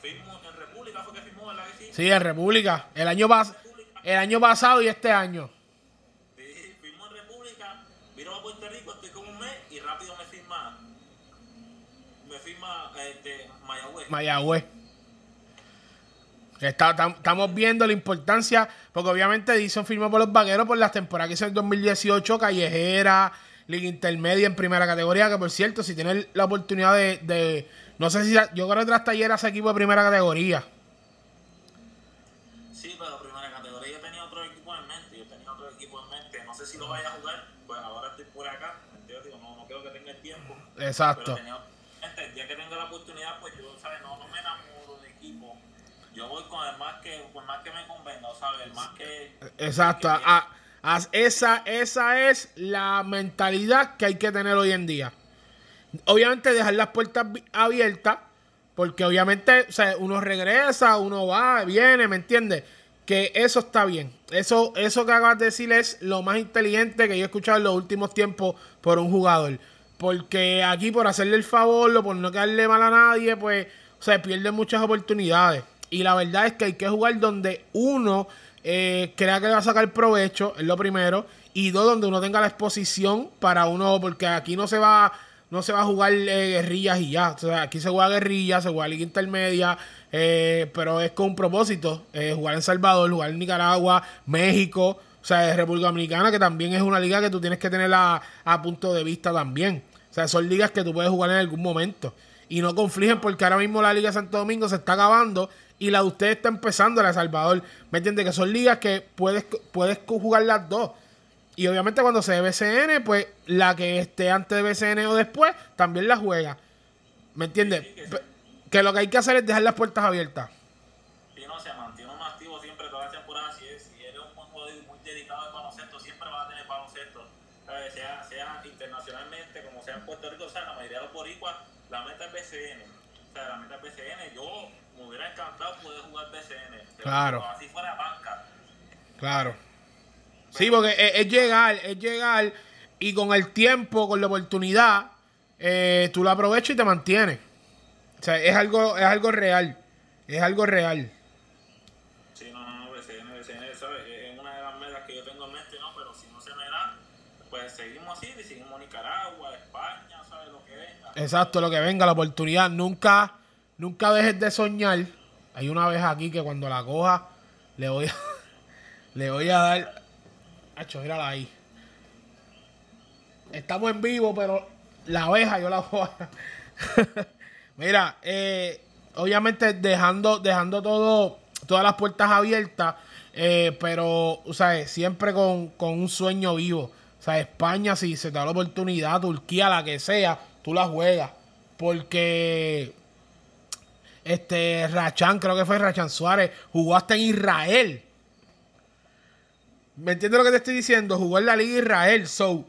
Firmo en República, fue que firmó, ¿verdad que sí? Sí, en República. El año, pas República. el año pasado y este año. Sí, firmo en República, vino a Puerto Rico, estoy como un mes y rápido me firma. Me firma este, Mayagüez. Mayagüez. Está, tam, estamos viendo la importancia, porque obviamente Dizon firmó por los Vaqueros por las temporadas que hizo en dos mil dieciocho, Callejera, Liga Intermedia en primera categoría, que por cierto, si tienes la oportunidad de, de no sé si, yo creo que Trastallera hace equipo de primera categoría. Sí, pero primera categoría yo tenía otro equipo en mente, yo tenía otro equipo en mente, no sé si lo vaya a jugar, pues ahora estoy por acá, yo digo, no, no creo que tenga el tiempo. Exacto. Pero tenía, este, ya que tenga la oportunidad, pues yo, ¿sabes? No, no me enamoro de equipo. Yo voy con el más que, con el más que me convenga, ¿sabes? El más que... Exacto. Que ah, ah, esa, esa es la mentalidad que hay que tener hoy en día. Obviamente dejar las puertas abiertas, porque obviamente o sea, uno regresa, uno va, viene, ¿me entiendes? Que eso está bien. Eso, eso que acabas de decir es lo más inteligente que yo he escuchado en los últimos tiempos por un jugador. Porque aquí por hacerle el favor o por no quedarle mal a nadie, pues se pierden muchas oportunidades. Y la verdad es que hay que jugar donde uno eh, crea que va a sacar provecho, es lo primero. Y dos, donde uno tenga la exposición para uno, porque aquí no se va no se va a jugar eh, guerrillas y ya. O sea, aquí se juega guerrillas, se juega liga intermedia, eh, pero es con un propósito. Eh, jugar en Salvador, jugar en Nicaragua, México, o sea, República Dominicana, que también es una liga que tú tienes que tener a, a punto de vista también. O sea, son ligas que tú puedes jugar en algún momento. Y no confligen porque ahora mismo la Liga de Santo Domingo se está acabando y la de ustedes está empezando, la de Salvador. ¿Me entiendes? Que son ligas que puedes, puedes jugar las dos. Y obviamente cuando se dé B C N, pues la que esté antes de B C N o después, también la juega. ¿Me entiendes? Sí, sí, que, sí. que lo que hay que hacer es dejar las puertas abiertas. Sí, no, se mantiene un activo siempre todas las temporadas. Si, es, si eres un jugador muy dedicado al baloncesto, siempre vas a tener baloncesto. Eh, sea, sea internacionalmente, como sea en Puerto Rico, o sea, la mayoría de los boricuas, la meta es B C N. O sea, la meta es B C N. Yo me hubiera encantado poder jugar B C N. Claro. Así fuera banca. Claro. Pero sí, porque es, es llegar, es llegar. Y con el tiempo, con la oportunidad, eh, tú la aprovechas y te mantienes. O sea, es algo, es algo real. Es algo real. Sí, no, no, no, B C N, B C N, ¿sabes? Es una de las metas que yo tengo en mente, ¿no? Pero si no se me da, pues seguimos así, seguimos Nicaragua, España, ¿sabes? Lo que venga. Exacto, lo que venga, la oportunidad. Nunca, nunca dejes de soñar. Hay una vez aquí que cuando la coja, le voy a, le voy a dar... Hacho, mírala ahí. Estamos en vivo, pero la abeja yo la voy a... Mira, eh, obviamente dejando, dejando todo, todas las puertas abiertas, eh, pero, o sea, siempre con, con un sueño vivo. O sea, España, si se te da la oportunidad, Turquía, la que sea, tú la juegas. Porque este Rachán, creo que fue Rachán Suárez, jugó hasta en Israel. ¿Me entiendes lo que te estoy diciendo? Jugó en la Liga Israel. So,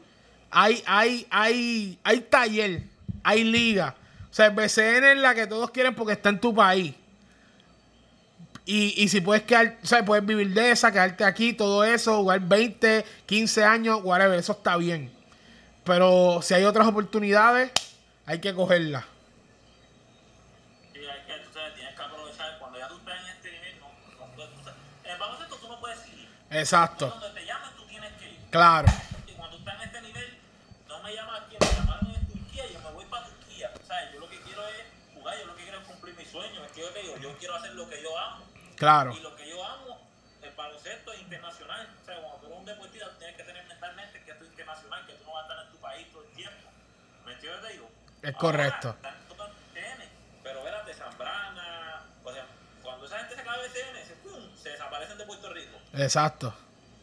hay, hay, hay, hay taller, hay liga. O sea, el B C N es la que todos quieren porque está en tu país. Y, y si puedes quedar, o sea, puedes vivir de esa, quedarte aquí, todo eso, jugar veinte, quince años, whatever, eso está bien. Pero si hay otras oportunidades, hay que cogerlas. Sí, hay que, tú sabes, tienes que aprovechar. Cuando ya tú estás en este nivel, no, no puedes, tú sabes. En el baloncesto tú no puedes ir. Exacto. Cuando te llaman, tú tienes que ir. Claro. Y cuando tú estás en este nivel, no me llamas aquí, me llamaron en Turquía, yo me voy para Turquía. O sea, yo lo que quiero es jugar, yo lo que quiero es cumplir mis sueños. Es que yo te digo, yo quiero hacer lo que yo amo. Claro. Y lo que yo amo, el baloncesto es internacional. O sea, cuando tú eres un deportista, tienes que tener mentalmente que esto es internacional, que tú no vas a estar en tu país todo el tiempo. ¿Me entiendes? Te digo. Es correcto. Ahora, pero verás, de Zambrana, o sea, cuando esa gente se acaba de B C N, se, pum, se desaparecen de Puerto Rico. Exacto.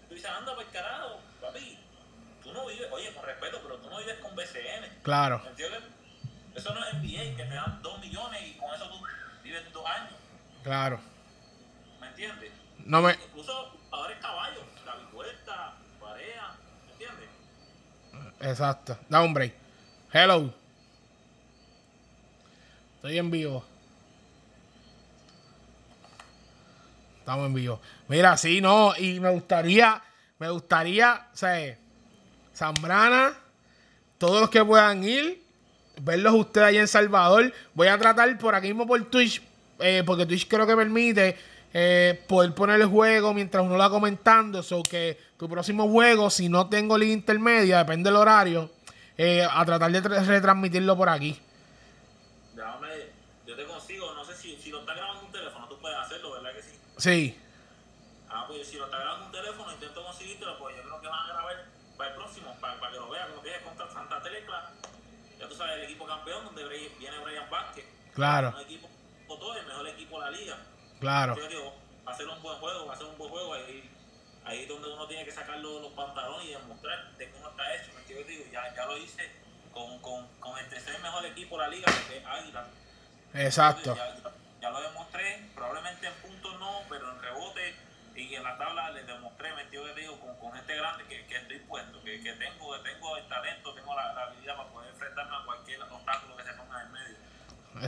Tú dices, anda por carajo, papi, tú no vives, oye, con respeto, pero tú no vives con B C N. Claro. ¿Me entiendes? Eso no es N B A, que te dan dos millones y con eso tú vives dos años. Claro. ¿Entiendes? No me... Incluso ahora es caballo, la bicicleta, pareja, ¿entiendes? Exacto. Da un break. Hello. Estoy en vivo. Estamos en vivo. Mira, sí, no, y me gustaría, Me gustaría, o sea, Zambrana, todos los que puedan ir, verlos ustedes allá en Salvador. Voy a tratar por aquí mismo por Twitch, eh, porque Twitch creo que permite eh, poder poner el juego mientras uno lo va comentando. So que tu próximo juego, si no tengo liga intermedia, depende del horario, eh, a tratar de retransmitirlo por aquí. Déjame, yo te consigo, no sé si, si lo está grabando un teléfono, tú puedes hacerlo, ¿verdad que sí? Sí. Ah, pues si lo está grabando un teléfono, intento conseguírtelo, pues yo creo que van a grabar para el próximo, para, para que lo vean, como que es contra Santa Telecla. Ya tú sabes, el equipo campeón, donde viene Brian Vázquez. Claro. Un equipo, todo el mejor equipo de la liga. Claro. Yo digo, va a ser un buen juego, va a ser un buen juego. Ahí, ahí es donde uno tiene que sacar los, los pantalones y demostrar de cómo está hecho. Porque yo digo, ya, ya lo hice con, con, con el tercer mejor equipo de la liga, que es Águila. Exacto. Ya, ya, ya lo demostré, probablemente en puntos no, pero en rebote y en la tabla les demostré, metido que digo, con, con gente grande que, que estoy puesto, que, que tengo, que tengo el talento, tengo la, la habilidad para poder enfrentarme a cualquier obstáculo que se ponga en medio.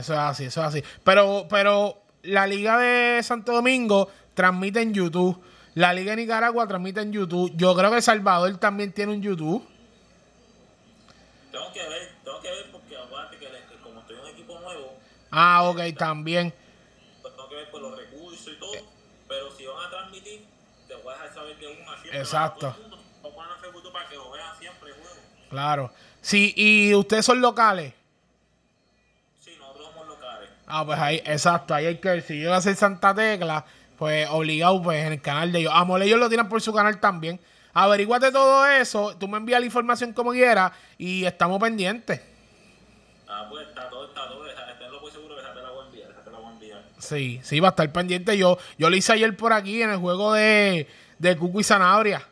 Eso es así, eso es así. Pero, pero la Liga de Santo Domingo transmite en YouTube, la Liga de Nicaragua transmite en YouTube, yo creo que El Salvador también tiene un YouTube. Tengo que ver, tengo que ver porque aguante que, que como estoy en un equipo nuevo. Ah, ok, eh, también. Pues tengo que ver por los recursos y todo. Eh. Pero si van a transmitir, te voy a dejar saber que una siempre. Exacto. Lo ponen en Facebook para que lo vean siempre, juego. Claro. Sí, ¿y ustedes son locales? Sí, nosotros somos locales. Ah, pues ahí, exacto. Ahí hay que ver. Si yo voy a hacer Santa Tecla, pues obligado, pues en el canal de ellos. A Mole, ellos lo tienen por su canal también. Averíguate todo eso. Tú me envías la información como quieras y estamos pendientes. Ah, pues está todo, está todo. Sí, sí, va a estar pendiente. Yo yo lo hice ayer por aquí en el juego de, de Cucu y Sanabria.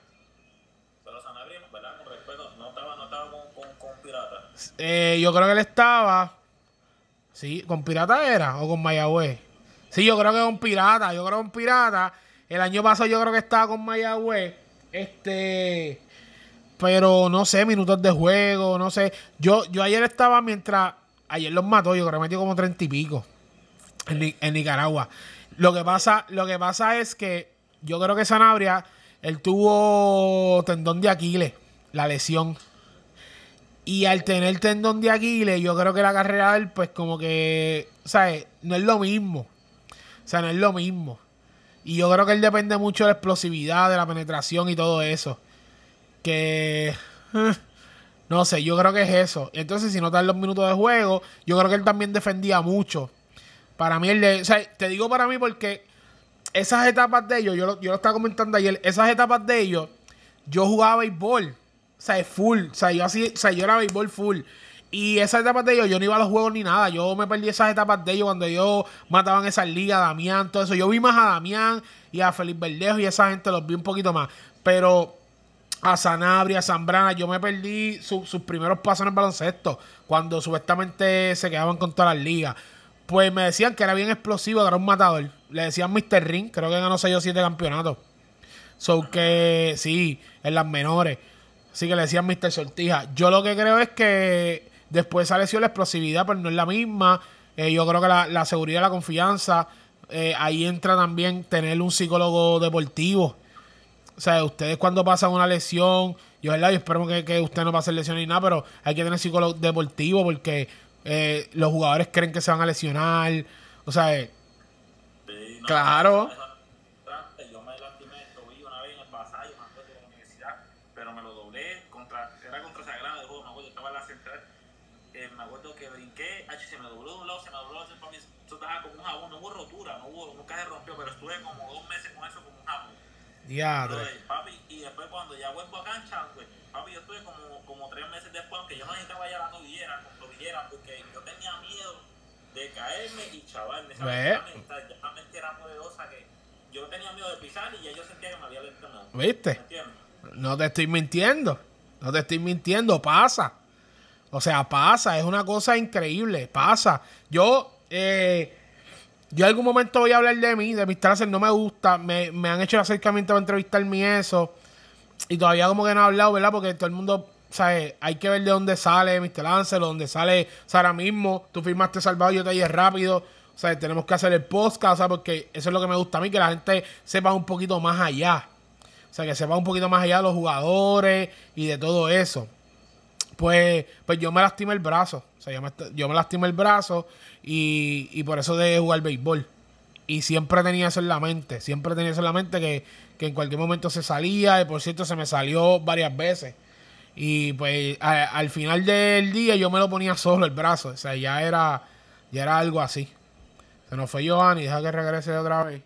Pero Sanabria, ¿verdad? Con respeto, no estaba, no estaba con, con, con Pirata. Eh, yo creo que él estaba. Sí, ¿con Pirata era? ¿O con Mayagüez? Sí, yo creo que con Pirata. Yo creo que con Pirata. El año pasado yo creo que estaba con Mayagüez. Este. Pero no sé, minutos de juego, no sé. Yo, yo ayer estaba mientras. Ayer los mató, yo creo que metió como treinta y pico. En, en Nicaragua. Lo que pasa, lo que pasa es que yo creo que Sanabria, él tuvo tendón de Aquiles, la lesión. Y al tener tendón de Aquiles, yo creo que la carrera de él, pues como que, ¿sabes? No es lo mismo. O sea, no es lo mismo. Y yo creo que él depende mucho de la explosividad, de la penetración y todo eso. Que... Eh. No sé, yo creo que es eso. Entonces, si notas los minutos de juego, yo creo que él también defendía mucho. Para mí, el de, o sea, te digo para mí porque esas etapas de ellos, yo lo, yo lo estaba comentando ayer, esas etapas de ellos, yo jugaba béisbol, o sea, full, o sea, yo así, o sea, yo era béisbol full. Y esas etapas de ellos, yo no iba a los juegos ni nada, yo me perdí esas etapas de ellos cuando ellos mataban esas ligas, Damián, todo eso. Yo vi más a Damián y a Felipe Verdejo y esa gente, los vi un poquito más. Pero a Sanabria, a Zambrana, yo me perdí su, sus primeros pasos en el baloncesto, cuando supuestamente se quedaban con todas las ligas. Pues me decían que era bien explosivo, que era un matador. Le decían míster Ring, creo que ganó seis o siete campeonatos. So que, sí, en las menores. Así que le decían míster Sortija. Yo lo que creo es que después esa lesión, la explosividad, pero no es la misma. Eh, yo creo que la, la seguridad, la confianza, eh, ahí entra también tener un psicólogo deportivo. O sea, ustedes cuando pasan una lesión, yo, yo espero que, que usted no pase lesión ni nada, pero hay que tener psicólogo deportivo porque... Eh, los jugadores creen que se van a lesionar, o sea, eh, sí, no, claro. Yo me lastimé el tobillo una vez en el pasaje, me acuerdo de la universidad, pero me lo doblé, contra, era contra Sagrada de juego, me acuerdo, estaba en la central, eh, me acuerdo que brinqué, H, se me dobló de un lado, se me dobló de otro, para mí, eso estaba como un jabón, no hubo rotura, no hubo, nunca se rompió, pero estuve como dos meses con eso como un jabón. Ya, papi, y después cuando ya vuelvo a cancha, pues, papi, yo estuve como, como tres meses después, aunque yo no necesitaba ya la tobillera, con tobillera, porque yo tenía miedo de caerme y chavarme, ¿sabes? La mente era poderosa que yo tenía miedo de pisar y ya yo sentía que me había lesionado. ¿Viste? No te estoy mintiendo, no te estoy mintiendo, pasa. O sea, pasa, es una cosa increíble, pasa. Yo, eh... Yo en algún momento voy a hablar de mí, de mis traces, no me gusta, me, me han hecho el acercamiento para entrevistarme y eso, y todavía como que no he hablado, ¿verdad? Porque todo el mundo, ¿sabes? Hay que ver de dónde sale míster Lance, dónde sale, o sea, ahora mismo, tú firmaste Salvador, yo te dije rápido, o sea, tenemos que hacer el podcast, o sea, porque eso es lo que me gusta a mí, que la gente sepa un poquito más allá, O sea, que se va un poquito más allá de los jugadores y de todo eso. Pues, pues yo me lastimé el brazo. O sea, yo me, yo me lastimé el brazo y, y por eso dejé de jugar béisbol. Y siempre tenía eso en la mente. Siempre tenía eso en la mente que, que en cualquier momento se salía. Y por cierto, se me salió varias veces. Y pues a, al final del día yo me lo ponía solo el brazo. O sea, ya era, ya era algo así. Se nos fue Giovanny. Deja que regrese otra vez.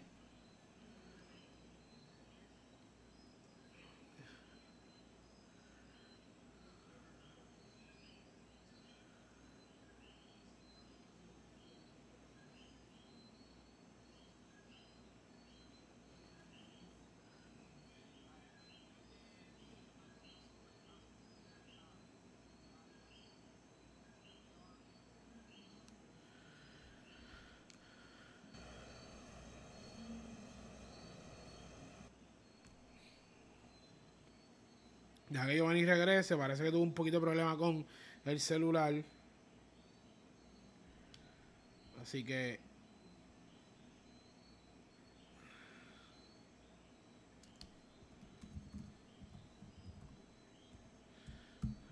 Deja que Giovanny regrese. Parece que tuvo un poquito de problema con el celular. Así que...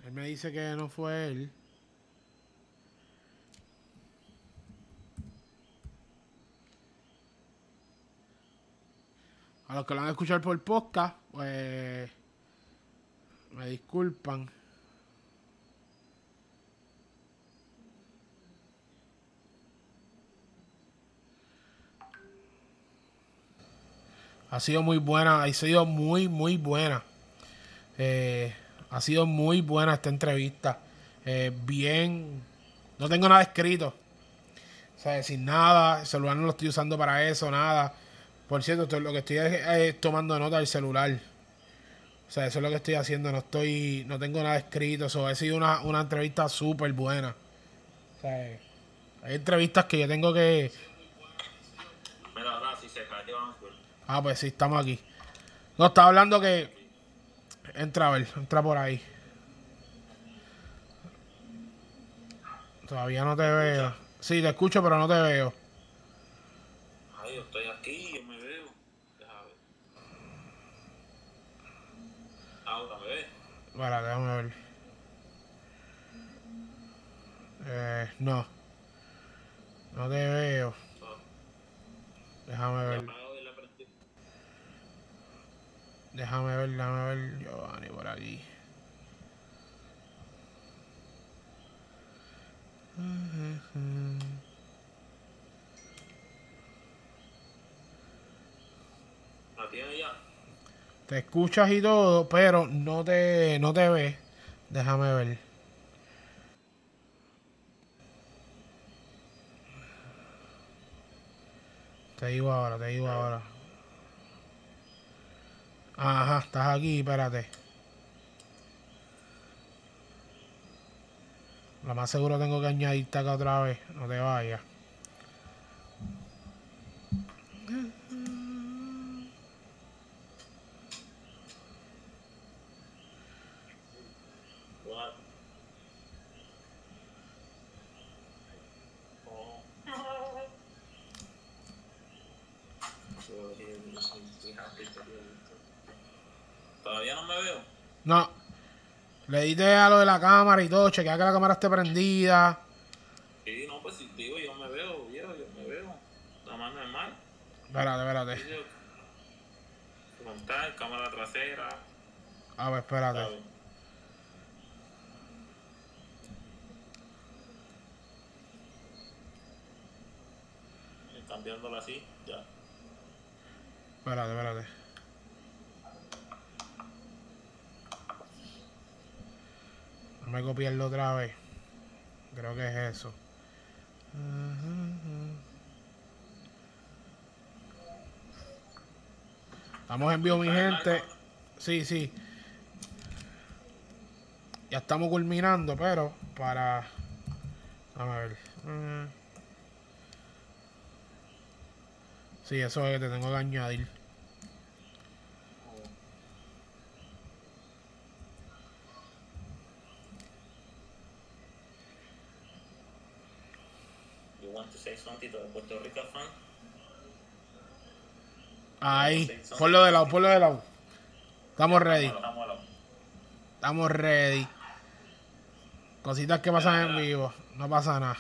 él me dice que no fue él. A los que lo van a escuchar por podcast, pues... me disculpan. Ha sido muy buena, ha sido muy, muy buena. Eh, ha sido muy buena esta entrevista. Eh, bien, no tengo nada escrito. O sea, sin nada, el celular no lo estoy usando para eso, nada. Por cierto, lo que estoy es, es tomando nota del celular. O sea, eso es lo que estoy haciendo, no estoy, no tengo nada escrito. Eso ha sido una, una entrevista súper buena. O sea, hay entrevistas que yo tengo que... Mira, ahora sí se cae, vamos. Ah, pues sí, estamos aquí. No, estaba hablando que... entra a ver, entra por ahí. Todavía no te veo. Sí, te escucho, pero no te veo. Ay, yo estoy aquí, yo me veo. Para, déjame ver. Eh, no. No te veo. Déjame ver. Déjame ver, déjame ver. Giovanny por aquí. ¿La tienes ya? Te escuchas y todo, pero no te, no te ves. Déjame ver. Te digo ahora, te digo ahora. Ajá, estás aquí, espérate. Lo más seguro tengo que añadirte acá otra vez. No te vayas. Todavía no me veo. No. Le diste a lo de la cámara y todo, chequea que la cámara esté prendida. Sí, no, pues si digo, yo me veo, viejo, yo me veo. Nada más normal. Espérate, espérate. Montar, cámara trasera. A ver, espérate. Cambiándola así, ya. Espérate, espérate. No me copiarlo otra vez. Creo que es eso. Estamos en vivo, mi gente. Sí, sí. Ya estamos culminando, pero para... vamos a ver. Sí, eso es que te tengo que añadir. Ahí, ponlo de lado, ponlo de lado. Estamos ready. Estamos ready. Cositas que pasan en vivo. No pasa nada.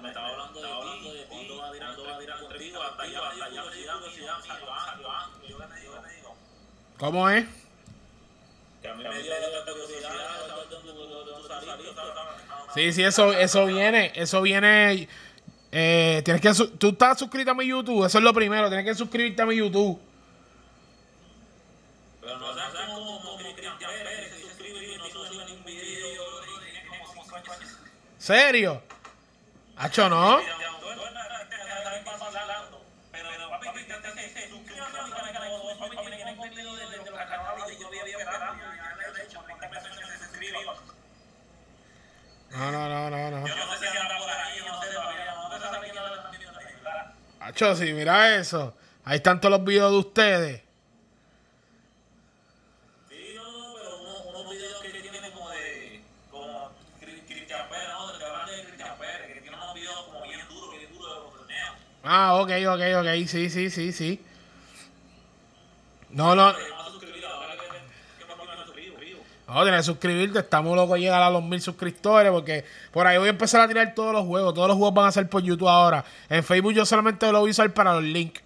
Me estaba hablando de ti. ¿Cuándo va a tirar contigo? Hasta allá me digo que si ya me digo. ¿Cómo es? Que a mí me dio la curiosidad. Sí, sí, eso, eso viene. Eso viene... Eh, tienes que tú estás suscrito a mi YouTube, eso es lo primero, tienes que suscribirte a mi YouTube. Pero no seas como, como Cristian Pérez, se suscribe y no sube ningún video, ¿serio? Hacho, ¿no? No, no, no, no, no. Hacho, sí, mira eso. Ahí están todos los videos de ustedes. Sí, no, pero unos videos que tienen como de... como Cristian Pérez, ¿no? Te hablan de Cristian Pérez, que tiene unos videos como bien duros, bien duros de los torneos. Ah, ok, ok, ok. Sí, sí, sí, sí. No, no. No, tienes que suscribirte, estamos locos llegar a los mil suscriptores, porque por ahí voy a empezar a tirar todos los juegos. Todos los juegos van a ser por YouTube ahora. En Facebook yo solamente lo voy a usar para los links.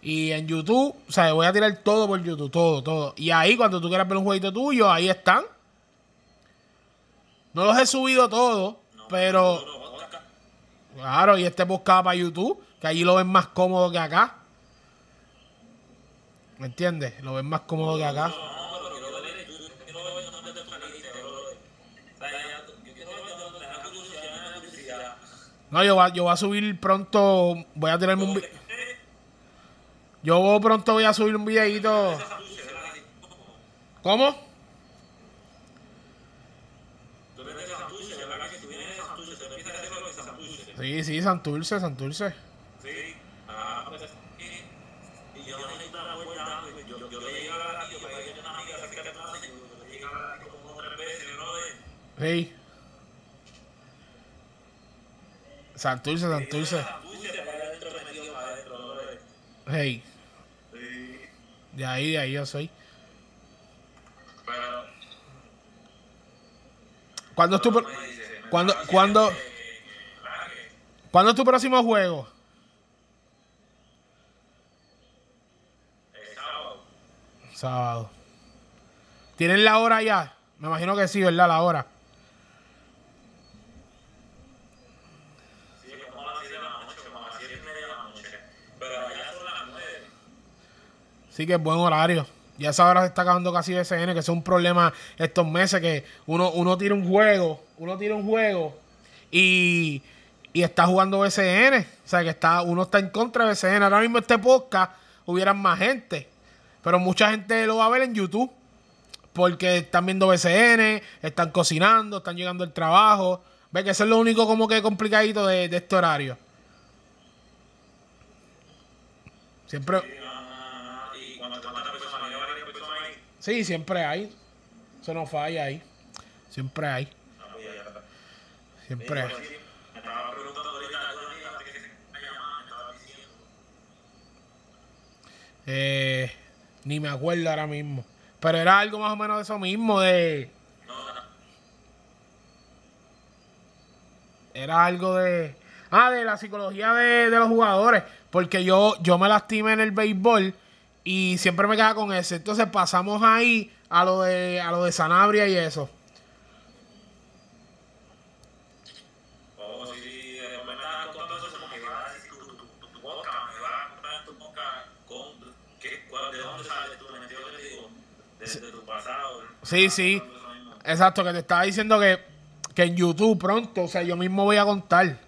Y en YouTube, o sea, voy a tirar todo por YouTube, todo, todo. Y ahí cuando tú quieras ver un jueguito tuyo, ahí están. No los he subido todos, no, pero... Claro, y este buscaba para YouTube, que allí lo ven más cómodo que acá. ¿Me entiendes? Lo ven más cómodo que acá. No, yo voy, yo voy a subir pronto, voy a tirarme un video. Yo pronto voy a subir un videíto. ¿Cómo? Sí, sí, Santurce, Santurce. Sí. Ah, y yo no necesito la vuelta, yo yo le llegué a la radio, para que tenga una amiga cerca de casa, yo le llegué a la radio como tres veces, ¿no? Sí. Santurce, Santurce. Hey. De ahí, de ahí yo soy. ¿Cuándo es tu, ¿cuándo, cuándo, ¿cuándo es tu próximo juego? El sábado. Sábado. ¿Tienen la hora ya? Me imagino que sí, ¿verdad? La hora. Sí, que es buen horario. Ya esa hora se está acabando casi B S N, que es un problema estos meses, que uno, uno tira un juego, uno tira un juego y, y está jugando B S N. O sea, que está, uno está en contra de B S N. Ahora mismo este podcast hubieran más gente, pero mucha gente lo va a ver en YouTube porque están viendo B S N, están cocinando, están llegando al trabajo. Ve que eso es lo único como que complicadito de, de este horario. Siempre... Sí, siempre hay. Eso no falla ahí. Siempre hay. Siempre hay. Eh, ni me acuerdo ahora mismo. Pero era algo más o menos de eso mismo. de Era algo de... Ah, de la psicología de, de los jugadores. Porque yo, yo me lastimé en el béisbol. Y siempre me queda con ese. Entonces pasamos ahí a lo de a lo de Sanabria y eso. Oh, sí, sí. Me estaba contando eso como que va a decir tu boca. Me va a contar tu boca con... ¿De dónde sales tú? ¿Me entiendes lo que te digo? Desde tu pasado. Sí, sí. Exacto, que te estaba diciendo que, que en YouTube pronto, o sea, yo mismo voy a contar.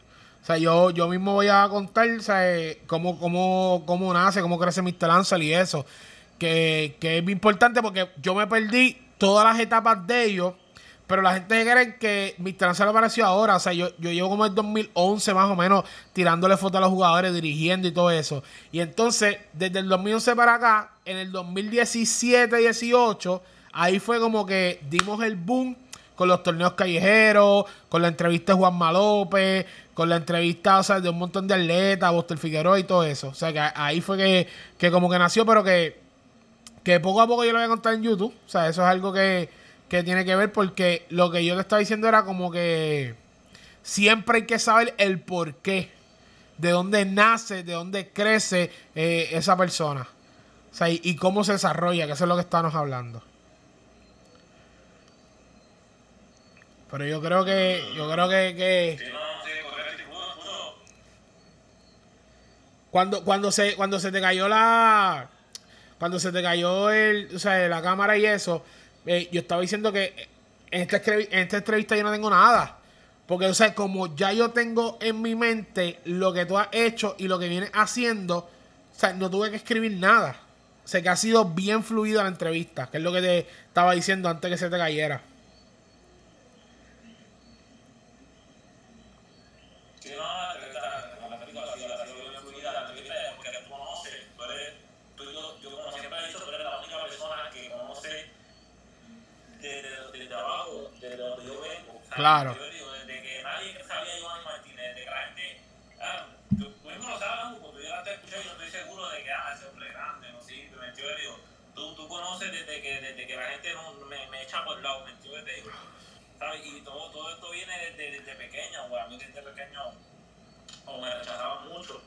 O sea, yo, yo mismo voy a contar, o sea, cómo, cómo, cómo nace, cómo crece míster Ansel y eso. Que, que es muy importante porque yo me perdí todas las etapas de ellos, pero la gente cree que míster Ansel apareció ahora. O sea, yo, yo llevo como el dos mil once más o menos tirándole fotos a los jugadores, dirigiendo y todo eso. Y entonces, desde el dos mil once para acá, en el dos mil diecisiete dieciocho, ahí fue como que dimos el boom con los torneos callejeros, con la entrevista de Juanma López, con la entrevista, o sea, de un montón de atletas, Buster Figueroa y todo eso. O sea, que ahí fue que, que como que nació, pero que, que poco a poco yo lo voy a contar en YouTube. O sea, eso es algo que, que tiene que ver, porque lo que yo te estaba diciendo era como que siempre hay que saber el porqué, de dónde nace, de dónde crece eh, esa persona. O sea, y, y cómo se desarrolla, que eso es lo que estamos hablando. Pero yo creo que... Yo creo que... que cuando, cuando, se, cuando se te cayó la... Cuando se te cayó el, o sea, la cámara y eso, eh, yo estaba diciendo que en esta, en esta entrevista yo no tengo nada. Porque, o sea, como ya yo tengo en mi mente lo que tú has hecho y lo que vienes haciendo, o sea, no tuve que escribir nada. O sea, que ha sido bien fluida la entrevista, que es lo que te estaba diciendo antes que se te cayera. Claro. Yo digo, desde que nadie sabía de Giovanny Martínez, desde que la gente, ah, tú, tú mismo lo sabes, porque yo te escuché y yo estoy seguro de que, ah, ese hombre grande, no sé, sí, yo digo, tú, tú conoces desde que, desde que la gente no, me, me echa por el lado, ¿me entiendes? ¿Sabes? Y todo, todo esto viene desde, desde pequeño, güey, a mí desde pequeño, o me rechazaban mucho,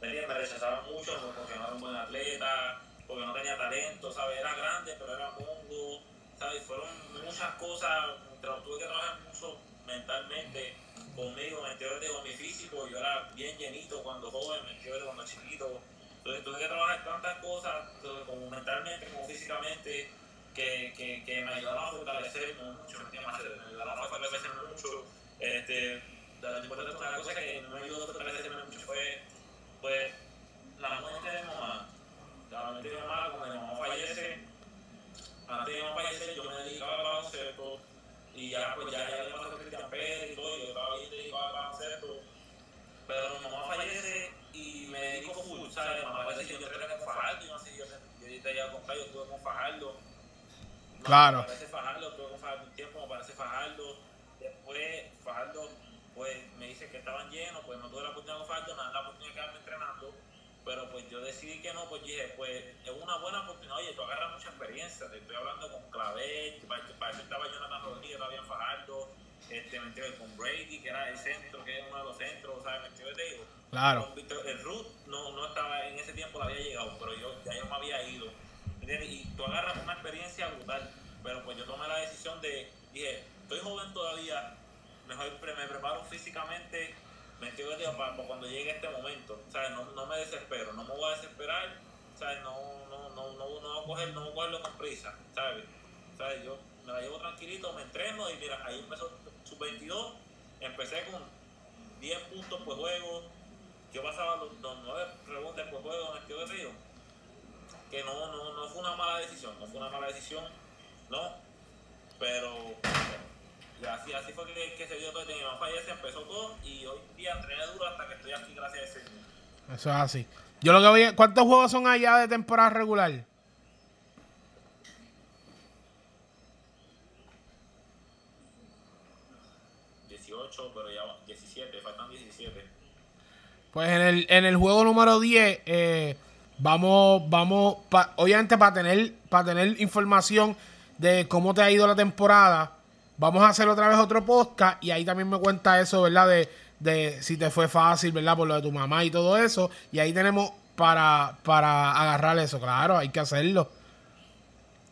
me rechazaban mucho porque no era un buen atleta, porque no tenía talento, ¿sabes? Era grande, pero era bongo, ¿sabes? Fueron muchas cosas. Pero tuve que trabajar mucho mentalmente conmigo, ¿me entiendes? Con mi físico, yo era bien llenito cuando joven, ¿me entiendes? Cuando chiquito. Entonces tuve que trabajar tantas cosas, como mentalmente, como físicamente, que, que, que me ayudaron a fortalecerme mucho, ¿me entiendes? Me ayudaron a fortalecerme mucho. Este, una cosa que me ayudó a fortalecerme mucho fue, pues, la muerte de mi mamá. La muerte de mi mamá, cuando mi mamá fallece, antes de mi mamá fallecer, yo me dedicaba a hacer todo. Y ya, pues ya, ya le pasó a Cristian Pérez y todo, yo estaba ahí dedicado a hacerlo. Pero mi mamá fallece y me dedico full, ¿sabes? Mi mamá fallece y yo entrené con Fajardo, no sé, yo ahorita ya con Cayo, estuve con Fajardo. Claro. Me parece Fajardo, estuve con Fajardo un tiempo, me parece Fajardo. Después Fajardo, pues me dice que estaban llenos, pues no tuve la oportunidad con Fajardo, nada, la oportunidad de quedarme entrenando. Pero pues yo decidí que no, pues dije, pues es una buena oportunidad, oye, tú agarras mucha experiencia, te estoy hablando con Clavel, para eso estaba Jonathan Rodríguez, todavía Fajardo, este, me entiendes, con Brady, que era el centro, que era uno de los centros, ¿sabes? Me entiendes, te digo. Claro. Con Victor, el Ruth no, no estaba, en ese tiempo la había llegado, pero yo ya yo me había ido, ¿entiendes? Y tú agarras una experiencia brutal, pero pues yo tomé la decisión de, dije, estoy joven todavía, mejor me preparo físicamente, me entiendo, tío, para cuando llegue este momento, ¿sabes? No, no me desespero, no me voy a desesperar, ¿sabes? No, no, no, no, no voy a coger, no voy a cogerlo con prisa, ¿sabes? ¿Sabes? Yo me la llevo tranquilito, me entreno y mira, ahí empezó sub veintidós, empecé con diez puntos por juego, yo pasaba los, los nueve rebotes por juego, me entiendo, tío, que no, no, no fue una mala decisión, no fue una mala decisión, ¿no? Pero... Y así, así fue que, que se dio todo, mi mamá fallece, empezó todo y hoy día entrené duro hasta que estoy aquí gracias a ese. Eso es así. Yo lo que voy a... ¿Cuántos juegos son allá de temporada regular? dieciocho, pero ya diecisiete, faltan diecisiete. Pues en el, en el juego número diez, eh, vamos, vamos, pa, obviamente para tener, para tener información de cómo te ha ido la temporada. Vamos a hacer otra vez otro podcast y ahí también me cuenta eso, ¿verdad? De, de si te fue fácil, ¿verdad? Por lo de tu mamá y todo eso. Y ahí tenemos para, para agarrar eso. Claro, hay que hacerlo.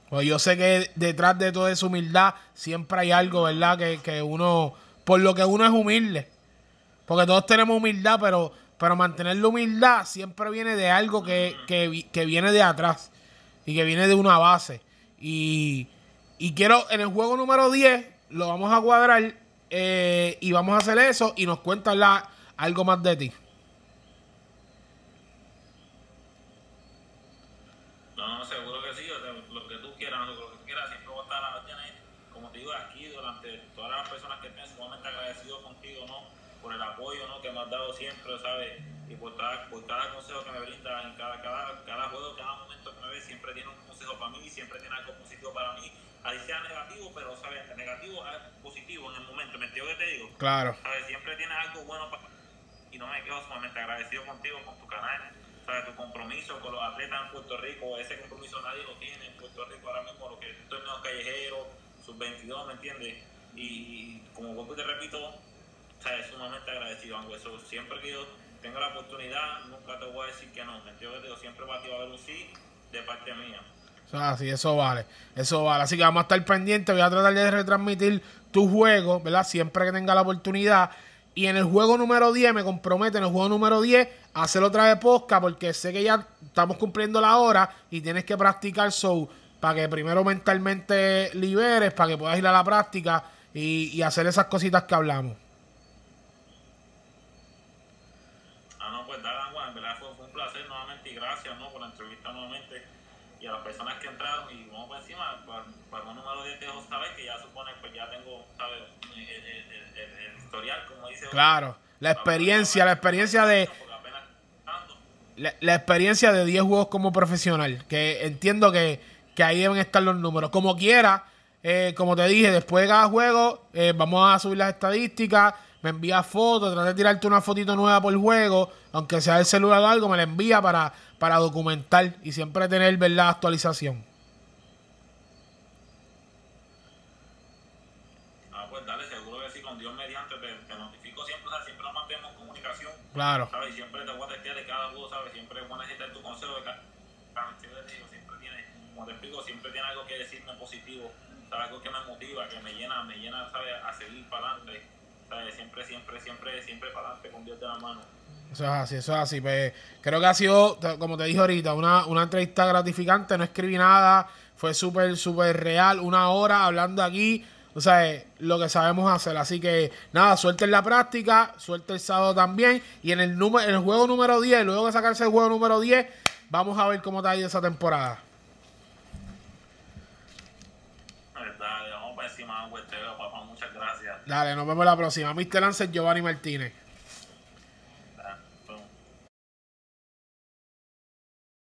Pues yo sé que detrás de toda esa humildad siempre hay algo, ¿verdad? Que, que uno, por lo que uno es humilde. Porque todos tenemos humildad, pero, pero mantener la humildad siempre viene de algo que, que, que viene de atrás y que viene de una base. Y, y quiero, en el juego número diez... Lo vamos a cuadrar eh, y vamos a hacer eso y nos cuentas la, algo más de ti. No, no, seguro que sí. O sea, lo que tú quieras, lo que tú quieras, siempre voy a estar a la mañana, como te digo, aquí delante de todas las personas que estén sumamente agradecido contigo, ¿no? Por el apoyo, ¿no? Que me has dado siempre, ¿sabes? Y por cada, por cada consejo que me brindas, en cada, cada, cada juego, cada momento que me ves, siempre tiene un consejo para mí, siempre tiene algo positivo para mí. Ahí sea negativo, pero sabes, negativo es positivo en el momento, ¿me entiendes que te digo? Claro. Sabes, siempre tienes algo bueno para... Y no me quedo sumamente agradecido contigo, con tu canal, o sea, tu compromiso con los atletas en Puerto Rico, ese compromiso nadie lo tiene en Puerto Rico ahora mismo, lo que es un torneo callejero, sub veintidós, ¿me entiendes? Y como vuelvo y te repito, o sea, es sumamente agradecido, aunque eso, siempre que yo tenga la oportunidad, nunca te voy a decir que no, ¿me entiendes? Siempre para ti va a haber un sí de parte mía. Ah, sí, eso vale, eso vale. Así que vamos a estar pendientes, voy a tratar de retransmitir tu juego, ¿verdad? Siempre que tenga la oportunidad. Y en el juego número diez, me comprometo, en el juego número diez, hacer otra de podcast, porque sé que ya estamos cumpliendo la hora y tienes que practicar, so, para que primero mentalmente liberes, para que puedas ir a la práctica y, y hacer esas cositas que hablamos. Ah, no, pues dale, Juan, en verdad fue, fue un placer nuevamente y gracias, ¿no?, por la entrevista nuevamente y a las personas que entraron. Y vamos por encima, para, para el número diez, dejo saber que ya supone, pues ya tengo, ¿sabes?, el, el, el, el, el historial, como dice. Claro, la experiencia, la experiencia de... La, la experiencia de diez juegos como profesional, que entiendo que, que ahí deben estar los números. Como quiera, eh, como te dije, después de cada juego, eh, vamos a subir las estadísticas, me envía fotos, traté de tirarte una fotito nueva por juego, aunque sea el celular o algo, me la envía para, para documentar y siempre tener, ¿verdad?, actualización. Ah, pues dale, seguro que sí, con Dios mediante, te, te notifico siempre, o sea, siempre nos mantenemos en comunicación. Claro. ¿Sabes? Y siempre te voy a testear de cada juego, ¿sabes? Siempre voy a necesitar tu consejo de cada juego, siempre tiene, como te explico, siempre tiene algo que decirme positivo, ¿sabes? Algo que me motiva, que me llena, me llena, ¿sabes?, a seguir para adelante, ¿sabes? Siempre, siempre, siempre, siempre para adelante con Dios de la mano. Eso es así, eso es así. Pues creo que ha sido, como te dije ahorita, una, una entrevista gratificante. No escribí nada, fue súper, súper real. Una hora hablando aquí, o sea, lo que sabemos hacer. Así que nada, suerte en la práctica, suerte el sábado también. Y en el, número, en el juego número diez, luego de sacarse el juego número diez, vamos a ver cómo te ha ido esa temporada. Dale, nos vemos la próxima. mister Lance, Giovanny Martínez.